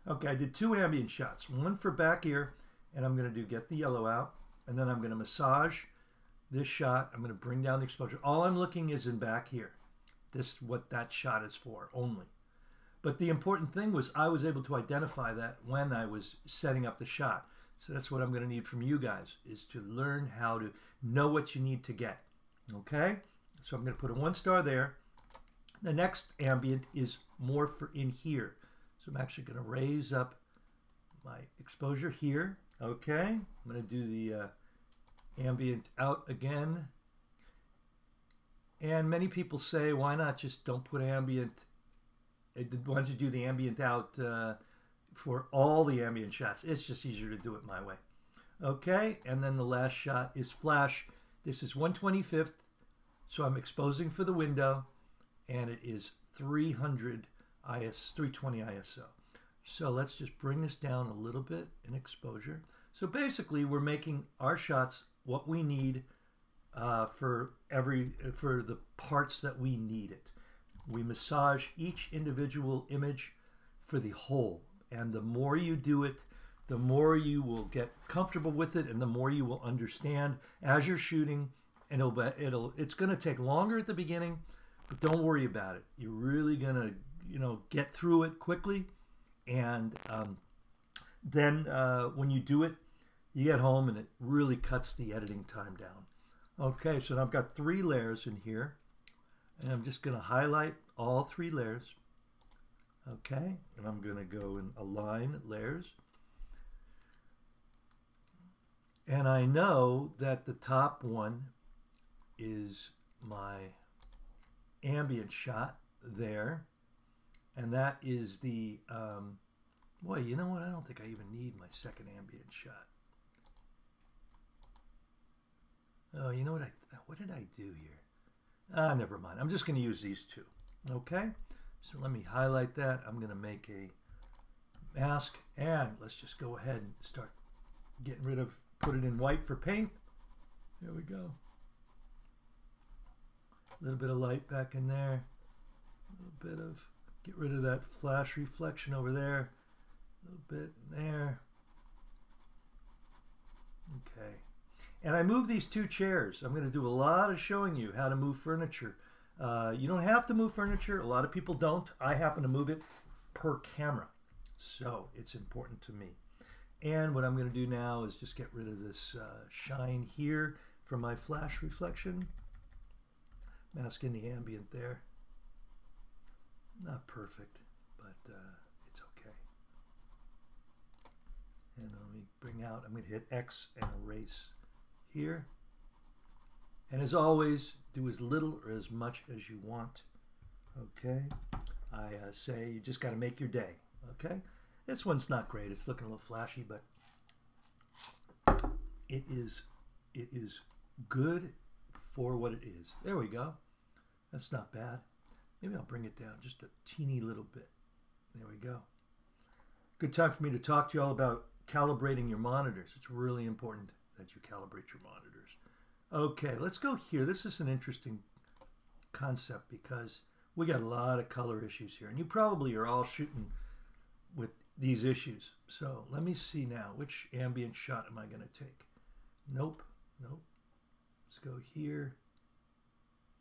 Okay, I did two ambient shots, one for back here, and I'm going to do get the yellow out, and then I'm going to massage this shot. I'm going to bring down the exposure. All I'm looking is in back here. This is what that shot is for only. But the important thing was I was able to identify that when I was setting up the shot. So that's what I'm going to need from you guys, is to learn how to know what you need to get. Okay? So I'm going to put a one star there. The next ambient is more for in here. So I'm actually going to raise up my exposure here. Okay? I'm going to do the uh, ambient out again. And many people say, why not just don't put ambient, why don't you do the ambient out uh, for all the ambient shots? It's just easier to do it my way. Okay, and then the last shot is flash. This is one twenty-fifth, so I'm exposing for the window, and it is three hundred I S O, three twenty I S O. So let's just bring this down a little bit in exposure. So basically, we're making our shots what we need uh, for every for the parts that we need it. we massage each individual image for the whole. And the more you do it, the more you will get comfortable with it, and the more you will understand as you're shooting. And it'll, it'll, it's going to take longer at the beginning, but don't worry about it. You're really going to, you know, get through it quickly. And um, then uh, when you do it, you get home and it really cuts the editing time down. Okay, so now I've got three layers in here, and I'm just going to highlight all three layers. Okay, and I'm going to go and align layers. And I know that the top one is my ambient shot there, and that is the, um, boy, you know what? I don't think I even need my second ambient shot. Oh, you know what? I what did I do here? Ah, never mind. I'm just going to use these two. Okay, so let me highlight that. I'm going to make a mask, and let's just go ahead and start getting rid of, put it in white for paint. There we go. A little bit of light back in there. A little bit of, get rid of that flash reflection over there. A little bit there. Okay. And I move these two chairs. I'm going to do a lot of showing you how to move furniture. Uh, you don't have to move furniture. A lot of people don't. I happen to move it per camera. So it's important to me. And what I'm going to do now is just get rid of this uh, shine here from my flash reflection. Mask in the ambient there. Not perfect, but uh, it's okay. And let me bring out, I'm going to hit X and erase here. And as always, do as little or as much as you want. Okay. I uh, say you just got to make your day. Okay. This one's not great. It's looking a little flashy, but it is, it is good for what it is. There we go. That's not bad. Maybe I'll bring it down just a teeny little bit. There we go. Good time for me to talk to you all about calibrating your monitors. It's really important that you calibrate your monitors. Okay, let's go here. This is an interesting concept because we got a lot of color issues here, and you probably are all shooting with these issues. So let me see now, which ambient shot am I going to take? Nope, nope. Let's go here.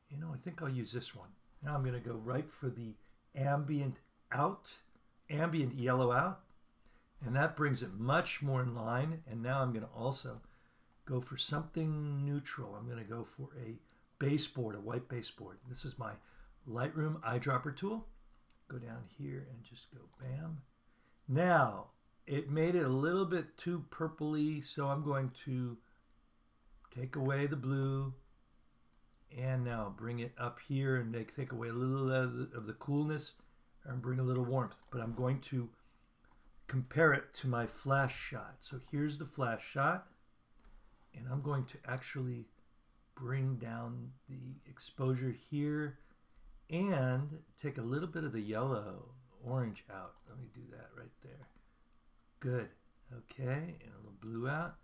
You know, I think I'll use this one. Now I'm going to go right for the ambient out, ambient yellow out, and that brings it much more in line. And now I'm going to also go for something neutral. I'm going to go for a baseboard, a white baseboard. This is my Lightroom eyedropper tool. Go down here and just go bam. Now, it made it a little bit too purpley, so I'm going to take away the blue and now bring it up here and take, take away a little of the, of the coolness and bring a little warmth. But I'm going to compare it to my flash shot. So here's the flash shot, and I'm going to actually bring down the exposure here and take a little bit of the yellow orange out. Let me do that right there. Good. Okay, and a little blue out.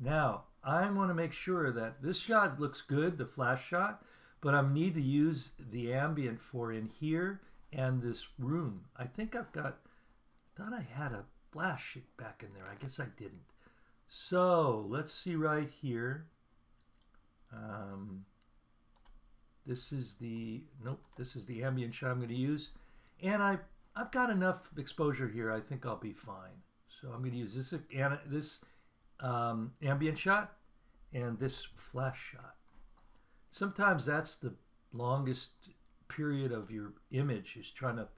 Now, I want to make sure that this shot looks good, the flash shot, but I need to use the ambient for in here and this room. I think I've got, I thought I had a flash back in there. I guess I didn't. So let's see right here. Um, this is the, nope, this is the ambient shot I'm going to use. And I, I've got enough exposure here. I think I'll be fine. So I'm going to use this, and this um, ambient shot and this flash shot. Sometimes that's the longest period of your image, is trying to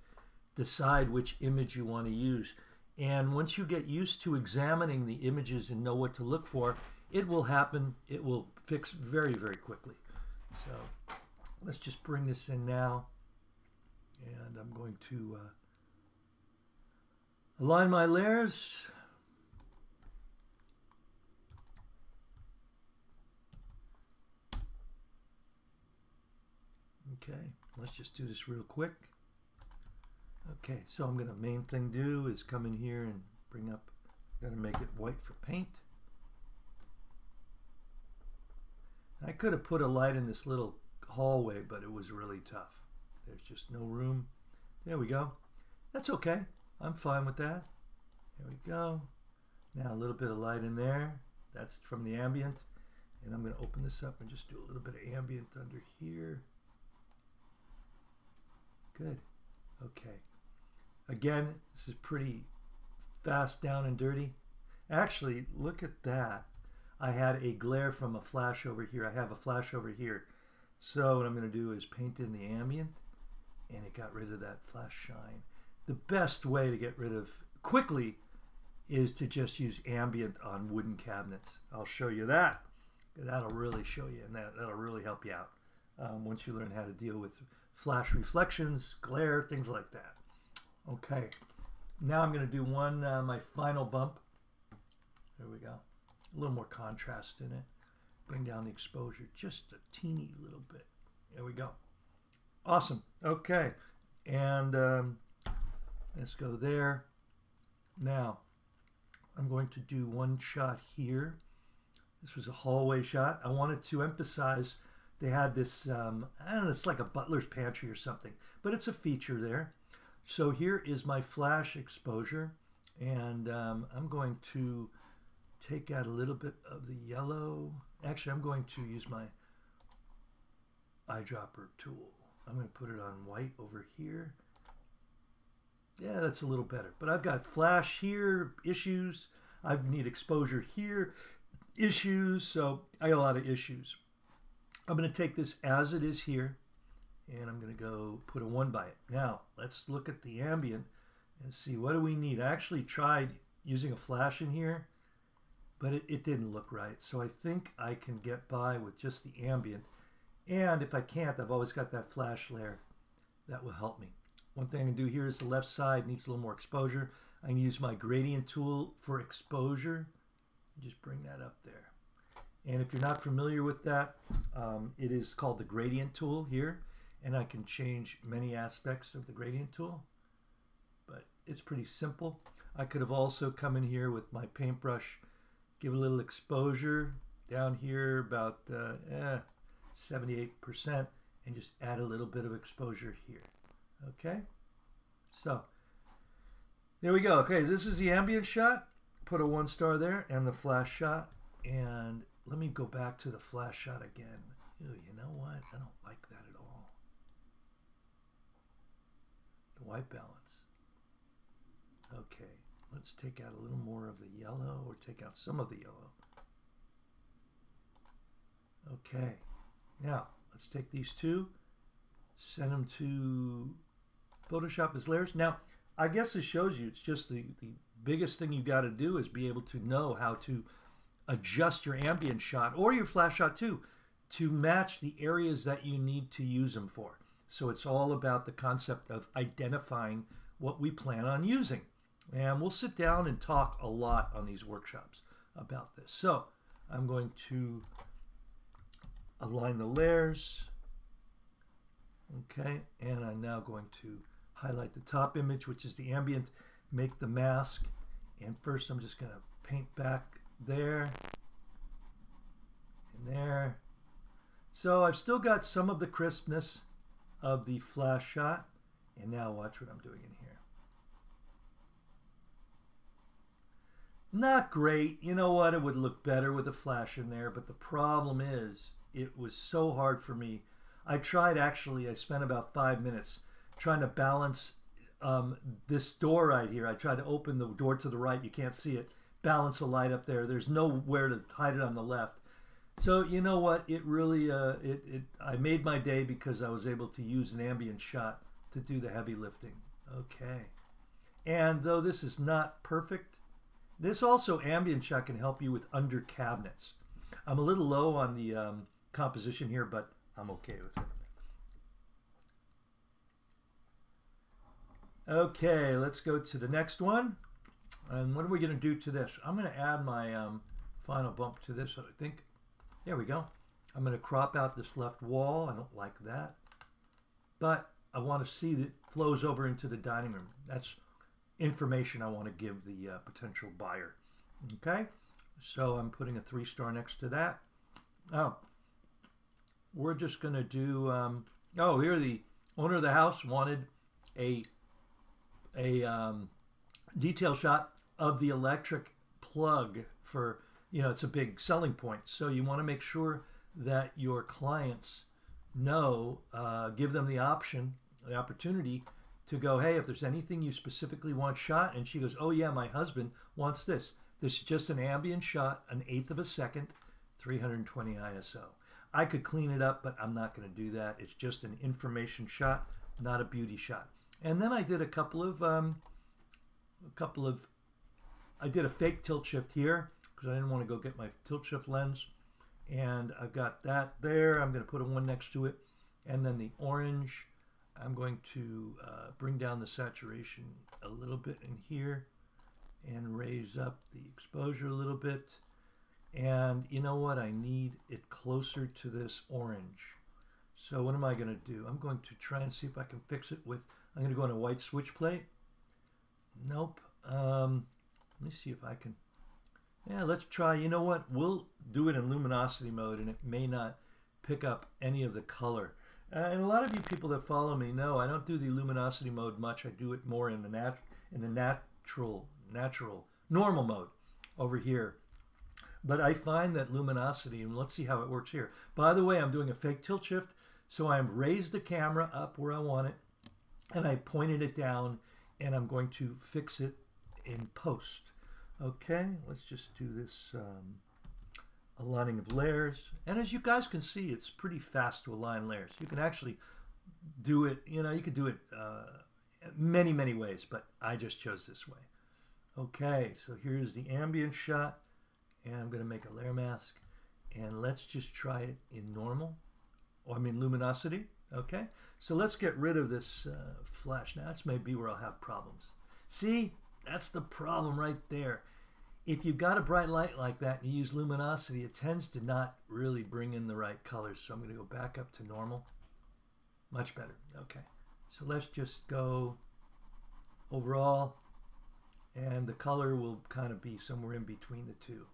decide which image you want to use. And once you get used to examining the images and know what to look for, it will happen. It will fix very, very quickly. So let's just bring this in now. And I'm going to uh, align my layers. Okay, let's just do this real quick. Okay, so I'm going to, main thing do is come in here and bring up, I'm going to make it white for paint. I could have put a light in this little hallway, but it was really tough. There's just no room. There we go. That's okay. I'm fine with that. There we go. Now a little bit of light in there. That's from the ambient. And I'm going to open this up and just do a little bit of ambient under here. Good. Okay. Again, this is pretty fast down and dirty. Actually, look at that. I had a glare from a flash over here. I have a flash over here. So what I'm going to do is paint in the ambient, and it got rid of that flash shine. The best way to get rid of quickly is to just use ambient on wooden cabinets. I'll show you that. That'll really show you, and that, that'll really help you out um, once you learn how to deal with flash reflections, glare, things like that. Okay, now I'm going to do one, uh, my final bump. There we go. A little more contrast in it. Bring down the exposure just a teeny little bit. There we go. Awesome. Okay. And um, let's go there. Now, I'm going to do one shot here. This was a hallway shot. I wanted to emphasize they had this, um, I don't know, it's like a butler's pantry or something, but it's a feature there. So here is my flash exposure, and um, I'm going to take out a little bit of the yellow. Actually, I'm going to use my eyedropper tool. I'm going to put it on white over here. Yeah, that's a little better. But I've got flash here, issues. I need exposure here, issues. So I got a lot of issues. I'm going to take this as it is here, and I'm going to go put a one by it. Now, let's look at the ambient and see what do we need. I actually tried using a flash in here, but it, it didn't look right. So I think I can get by with just the ambient. And if I can't, I've always got that flash layer. That will help me. One thing I can do here is the left side needs a little more exposure. I can use my gradient tool for exposure. Just bring that up there. And if you're not familiar with that, um, it is called the gradient tool here. And I can change many aspects of the gradient tool. But it's pretty simple. I could have also come in here with my paintbrush, give a little exposure down here about uh, eh, seventy-eight percent, and just add a little bit of exposure here. Okay, so there we go. Okay, this is the ambient shot. Put a one star there, and the flash shot. And let me go back to the flash shot again. Ew, you know what? I don't like that at all. The white balance. Okay. Let's take out a little more of the yellow, or take out some of the yellow. Okay, now let's take these two, send them to Photoshop as layers. Now, I guess this shows you it's just the, the biggest thing you got to do is be able to know how to adjust your ambient shot or your flash shot too to match the areas that you need to use them for. So it's all about the concept of identifying what we plan on using. And we'll sit down and talk a lot on these workshops about this. So I'm going to align the layers. Okay, and I'm now going to highlight the top image, which is the ambient, make the mask. And first I'm just going to paint back there and there. So I've still got some of the crispness of the flash shot. And now watch what I'm doing in here. Not great. You know what? It would look better with a flash in there, but the problem is it was so hard for me. I tried, actually, I spent about five minutes trying to balance um, this door right here. I tried to open the door to the right. You can't see it. Balance the light up there. There's nowhere to hide it on the left. So you know what? It really, uh, it, it. I made my day because I was able to use an ambient shot to do the heavy lifting. Okay. And though this is not perfect, this also ambient shot can help you with under cabinets. I'm a little low on the um, composition here, but I'm okay with it. Okay, let's go to the next one. And what are we going to do to this? I'm going to add my um, final bump to this, I think. There we go. I'm going to crop out this left wall. I don't like that. But I want to see that it flows over into the dining room. That's information I want to give the uh, potential buyer. Okay, so I'm putting a three star next to that. Oh, we're just going to do, um, oh, here are the owner of the house wanted a a um, detail shot of the electric plug for, you know, it's a big selling point. So you want to make sure that your clients know, uh, give them the option, the opportunity to go, hey, if there's anything you specifically want shot, and she goes, oh yeah, my husband wants this. This is just an ambient shot, an eighth of a second, three hundred twenty I S O. I could clean it up, but I'm not going to do that. It's just an information shot, not a beauty shot. And then I did a couple of, um, a couple of, I did a fake tilt shift here because I didn't want to go get my tilt shift lens. And I've got that there. I'm going to put a one next to it. And then the orange, I'm going to uh, bring down the saturation a little bit in here and raise up the exposure a little bit. And you know what? I need it closer to this orange. So what am I going to do? I'm going to try and see if I can fix it with, I'm going to go on a white switch plate. Nope. Um, let me see if I can. Yeah, let's try. You know what? We'll do it in luminosity mode, and it may not pick up any of the color. Uh, and a lot of you people that follow me know I don't do the luminosity mode much. I do it more in the nat in the natural, natural, normal mode over here. But I find that luminosity, and let's see how it works here. By the way, I'm doing a fake tilt shift, so I'm raised the camera up where I want it, and I pointed it down, and I'm going to fix it in post. Okay, let's just do this um, aligning of layers. And as you guys can see, it's pretty fast to align layers. You can actually do it, you know, you could do it uh, many, many ways, but I just chose this way. Okay, so here's the ambient shot, and I'm going to make a layer mask, and let's just try it in normal, or I mean luminosity. Okay, so let's get rid of this uh, flash. Now, that's maybe where I'll have problems. See? That's the problem right there. If you've got a bright light like that and you use luminosity, it tends to not really bring in the right colors. So I'm going to go back up to normal. Much better. Okay. So let's just go overall, and the color will kind of be somewhere in between the two.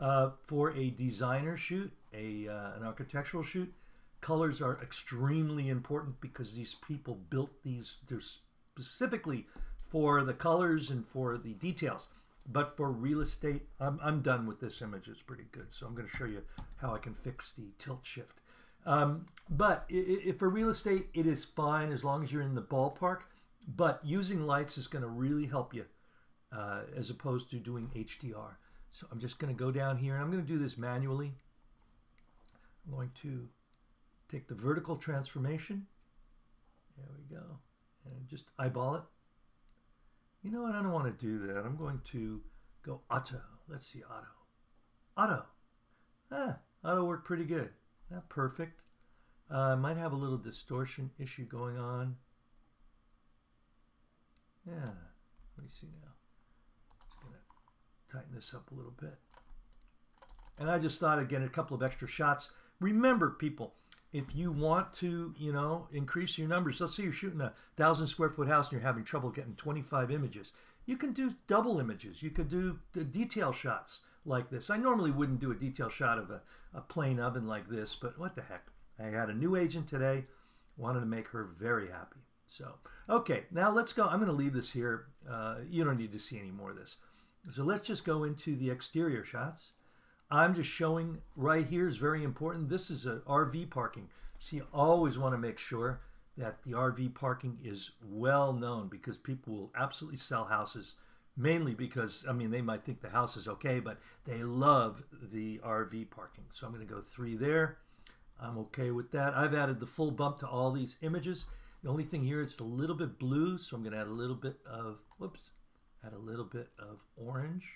Uh, for a designer shoot, a, uh, an architectural shoot, colors are extremely important because these people built these, they're specifically for the colors and for the details. But for real estate, I'm, I'm done with this image. It's pretty good. So I'm going to show you how I can fix the tilt shift. Um, but it, it, for real estate, it is fine as long as you're in the ballpark. But using lights is going to really help you uh, as opposed to doing H D R. So I'm just going to go down here, and I'm going to do this manually. I'm going to take the vertical transformation. There we go. And just eyeball it. You know what? I don't want to do that. I'm going to go auto. Let's see, auto. Auto. Ah, auto worked pretty good. Not perfect. I uh, might have a little distortion issue going on. Yeah. Let me see now. Just going to tighten this up a little bit. And I just thought I'd get a couple of extra shots. Remember, people, if you want to, you know, increase your numbers, let's say you're shooting a thousand square foot house and you're having trouble getting twenty-five images, you can do double images. You could do the detail shots like this. I normally wouldn't do a detail shot of a, a plain oven like this, but what the heck? I had a new agent today, wanted to make her very happy. So, okay, now let's go. I'm going to leave this here. Uh, you don't need to see any more of this. So let's just go into the exterior shots. I'm just showing right here is very important. This is an R V parking. So you always want to make sure that the R V parking is well known, because people will absolutely sell houses, mainly because, I mean, they might think the house is okay, but they love the R V parking. So I'm going to go three there. I'm okay with that. I've added the full bump to all these images. The only thing here, it's a little bit blue. So I'm going to add a little bit of, whoops, add a little bit of orange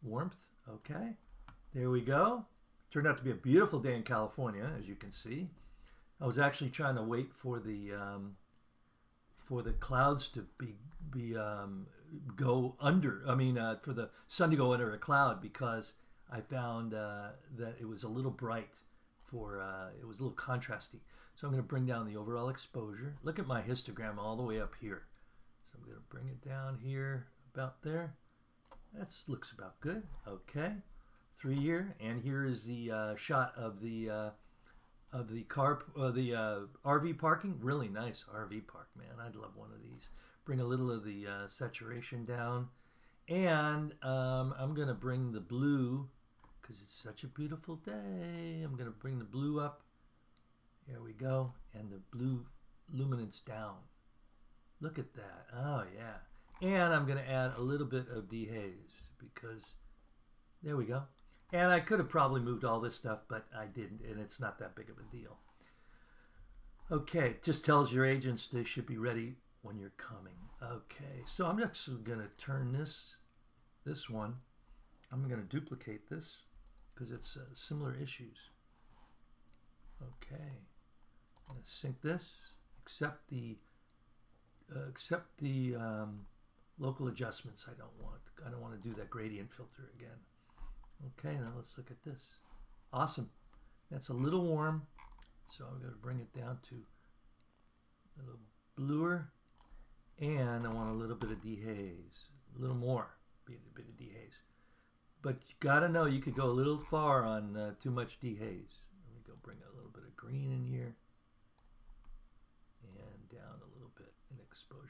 warmth. Okay. There we go. Turned out to be a beautiful day in California, as you can see. I was actually trying to wait for the um, for the clouds to be be um, go under. I mean, uh, for the sun to go under a cloud, because I found uh, that it was a little bright. For uh, it was a little contrasty. So I'm going to bring down the overall exposure. Look at my histogram all the way up here. So I'm going to bring it down here, about there. That looks about good. Okay. Three here, and here is the uh, shot of the uh, of the car, uh, the uh, R V parking. Really nice R V park, man. I'd love one of these. Bring a little of the uh, saturation down. And um, I'm going to bring the blue, because it's such a beautiful day. I'm going to bring the blue up. Here we go. And the blue luminance down. Look at that. Oh, yeah. And I'm going to add a little bit of dehaze, because there we go. And I could have probably moved all this stuff, but I didn't, and it's not that big of a deal. Okay, just tells your agents they should be ready when you're coming. Okay, so I'm actually going to turn this, this one. I'm going to duplicate this because it's uh, similar issues. Okay, I'm going to sync this, except the, uh, except the um, local adjustments I don't want. I don't want to do that gradient filter again. Okay, now let's look at this. Awesome. That's a little warm, so I'm going to bring it down to a little bluer, and I want a little bit of dehaze, a little more, a bit of dehaze. But you got to know you could go a little far on uh, too much dehaze. Let me go bring a little bit of green in here, and down a little bit in exposure.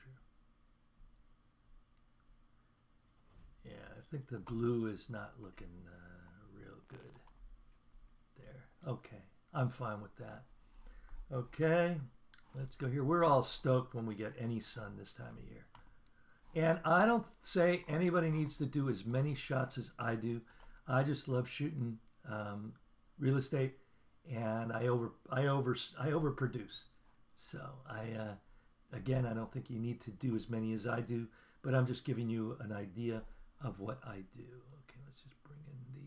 Yeah, I think the blue is not looking uh, real good there. Okay, I'm fine with that. Okay, let's go here. We're all stoked when we get any sun this time of year. And I don't say anybody needs to do as many shots as I do. I just love shooting um, real estate, and I over I over I overproduce. So I uh, again, I don't think you need to do as many as I do, but I'm just giving you an idea of what I do. Okay, let's just bring in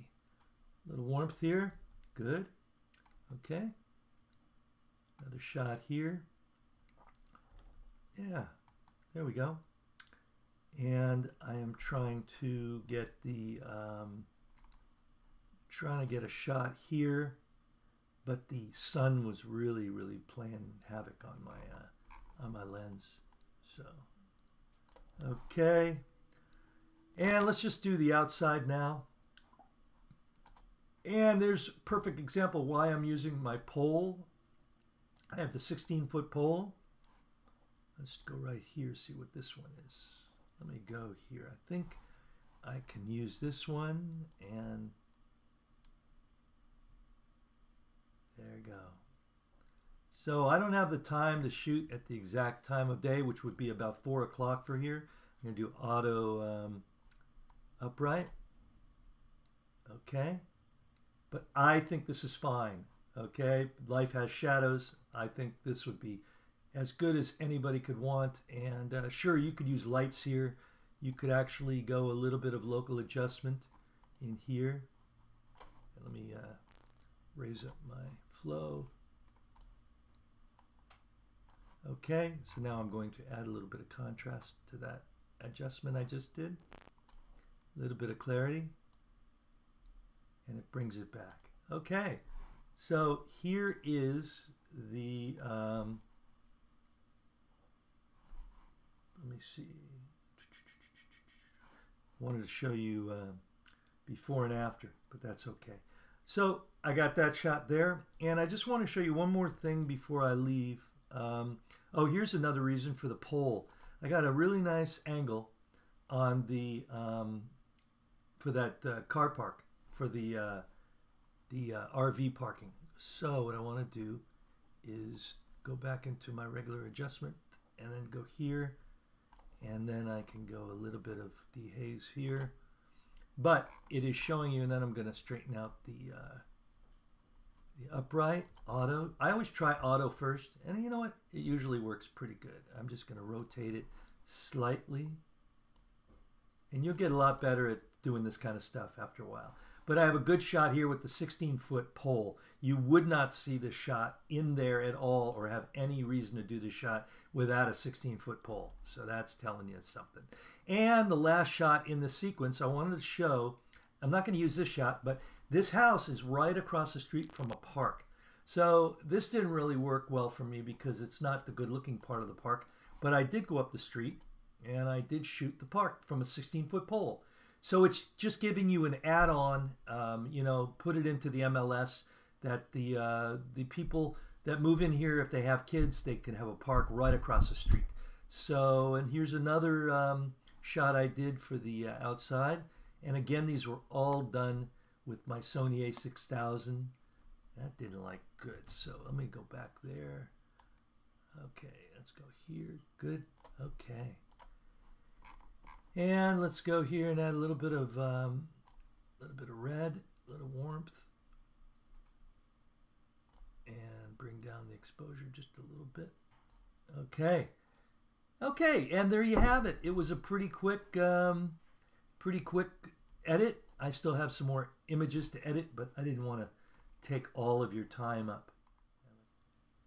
the little warmth here. Good. Okay. Another shot here. Yeah, there we go. And I am trying to get the, um, trying to get a shot here, but the sun was really, really playing havoc on my, uh, on my lens. So, okay. And let's just do the outside now. And there's a perfect example why I'm using my pole. I have the sixteen foot pole. Let's go right here, see what this one is. Let me go here. I think I can use this one, and there you go. So I don't have the time to shoot at the exact time of day, which would be about four o'clock for here. I'm going to do auto um, upright. Okay. But I think this is fine. Okay. Life has shadows. I think this would be as good as anybody could want. And uh, sure, you could use lights here. You could actually go a little bit of local adjustment in here. Let me uh, raise up my flow. Okay, so now I'm going to add a little bit of contrast to that adjustment I just did. A little bit of clarity, and it brings it back. Okay, so here is the, um, let me see. I wanted to show you uh, before and after, but that's okay. So I got that shot there, and I just want to show you one more thing before I leave. Um, oh, here's another reason for the pole. I got a really nice angle on the um, for that uh, car park, for the uh, the uh, R V parking. So what I want to do is go back into my regular adjustment, and then go here, and then I can go a little bit of dehaze here. But it is showing you, and then I'm going to straighten out the. Uh, The upright, auto. I always try auto first, and you know what? It usually works pretty good. I'm just going to rotate it slightly, and you'll get a lot better at doing this kind of stuff after a while. But I have a good shot here with the sixteen foot pole. You would not see this shot in there at all, or have any reason to do this shot without a sixteen foot pole. So that's telling you something. And the last shot in the sequence, I wanted to show, I'm not going to use this shot, but this house is right across the street from a park. So this didn't really work well for me because it's not the good looking part of the park, but I did go up the street and I did shoot the park from a sixteen foot pole. So it's just giving you an add-on, um, you know, put it into the M L S that the uh, the people that move in here, if they have kids, they can have a park right across the street. So, and here's another um, shot I did for the uh, outside. And again, these were all done with my Sony A six thousand. That didn't like good. So let me go back there. Okay, let's go here. Good. Okay. And let's go here and add a little bit of um, a little bit of red, a little warmth, and bring down the exposure just a little bit. Okay, okay, and there you have it. It was a pretty quick, um, pretty quick edit. I still have some more images to edit, but I didn't want to take all of your time up.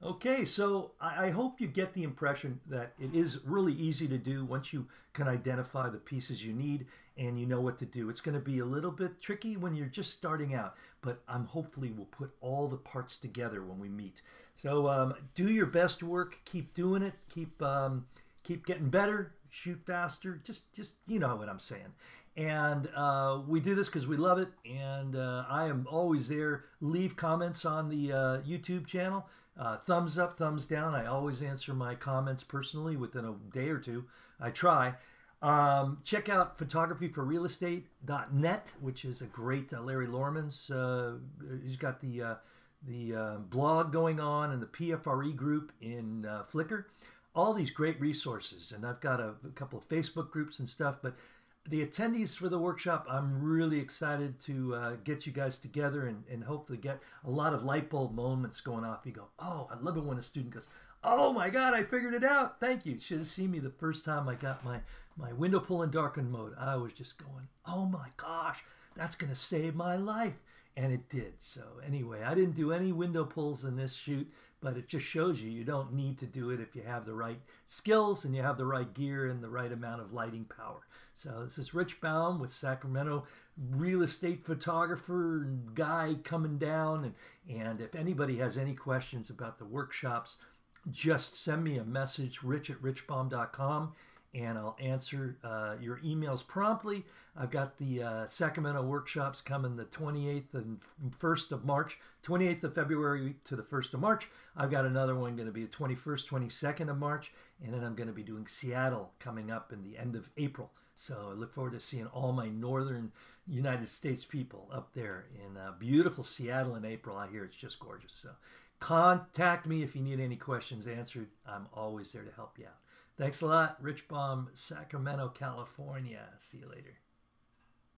Okay, so I hope you get the impression that it is really easy to do once you can identify the pieces you need and you know what to do. It's going to be a little bit tricky when you're just starting out, but I'm hopefully we'll put all the parts together when we meet. So um, do your best work, keep doing it, keep um, keep getting better, shoot faster, just, just you know what I'm saying. And uh, we do this because we love it, and uh, I am always there. Leave comments on the uh, YouTube channel. Uh, thumbs up, thumbs down. I always answer my comments personally within a day or two. I try. Um, check out photography for real estate dot net, which is a great uh, Larry Lorman's. Uh, he's got the, uh, the uh, blog going on and the P F R E group in uh, Flickr. All these great resources. And I've got a, a couple of Facebook groups and stuff. But the attendees for the workshop, I'm really excited to uh, get you guys together and, and hopefully get a lot of light bulb moments going off. You go, oh, I love it when a student goes, oh my God, I figured it out. Thank you. Should have seen me the first time I got my, my window pull and darken mode. I was just going, oh my gosh, that's going to save my life. And it did. So anyway, I didn't do any window pulls in this shoot, but it just shows you you don't need to do it if you have the right skills and you have the right gear and the right amount of lighting power. So this is Rich Baum with Sacramento, real estate photographer and guy coming down. And, and if anybody has any questions about the workshops, just send me a message, rich at rich baum dot com. And I'll answer uh, your emails promptly. I've got the uh, Sacramento workshops coming the twenty-eighth and first of March, twenty-eighth of February to the first of March. I've got another one going to be the twenty-first, twenty-second of March, and then I'm going to be doing Seattle coming up in the end of April. So I look forward to seeing all my northern United States people up there in uh, beautiful Seattle in April. I hear it's just gorgeous. So contact me if you need any questions answered. I'm always there to help you out. Thanks a lot. Rich Baum, Sacramento, California. See you later.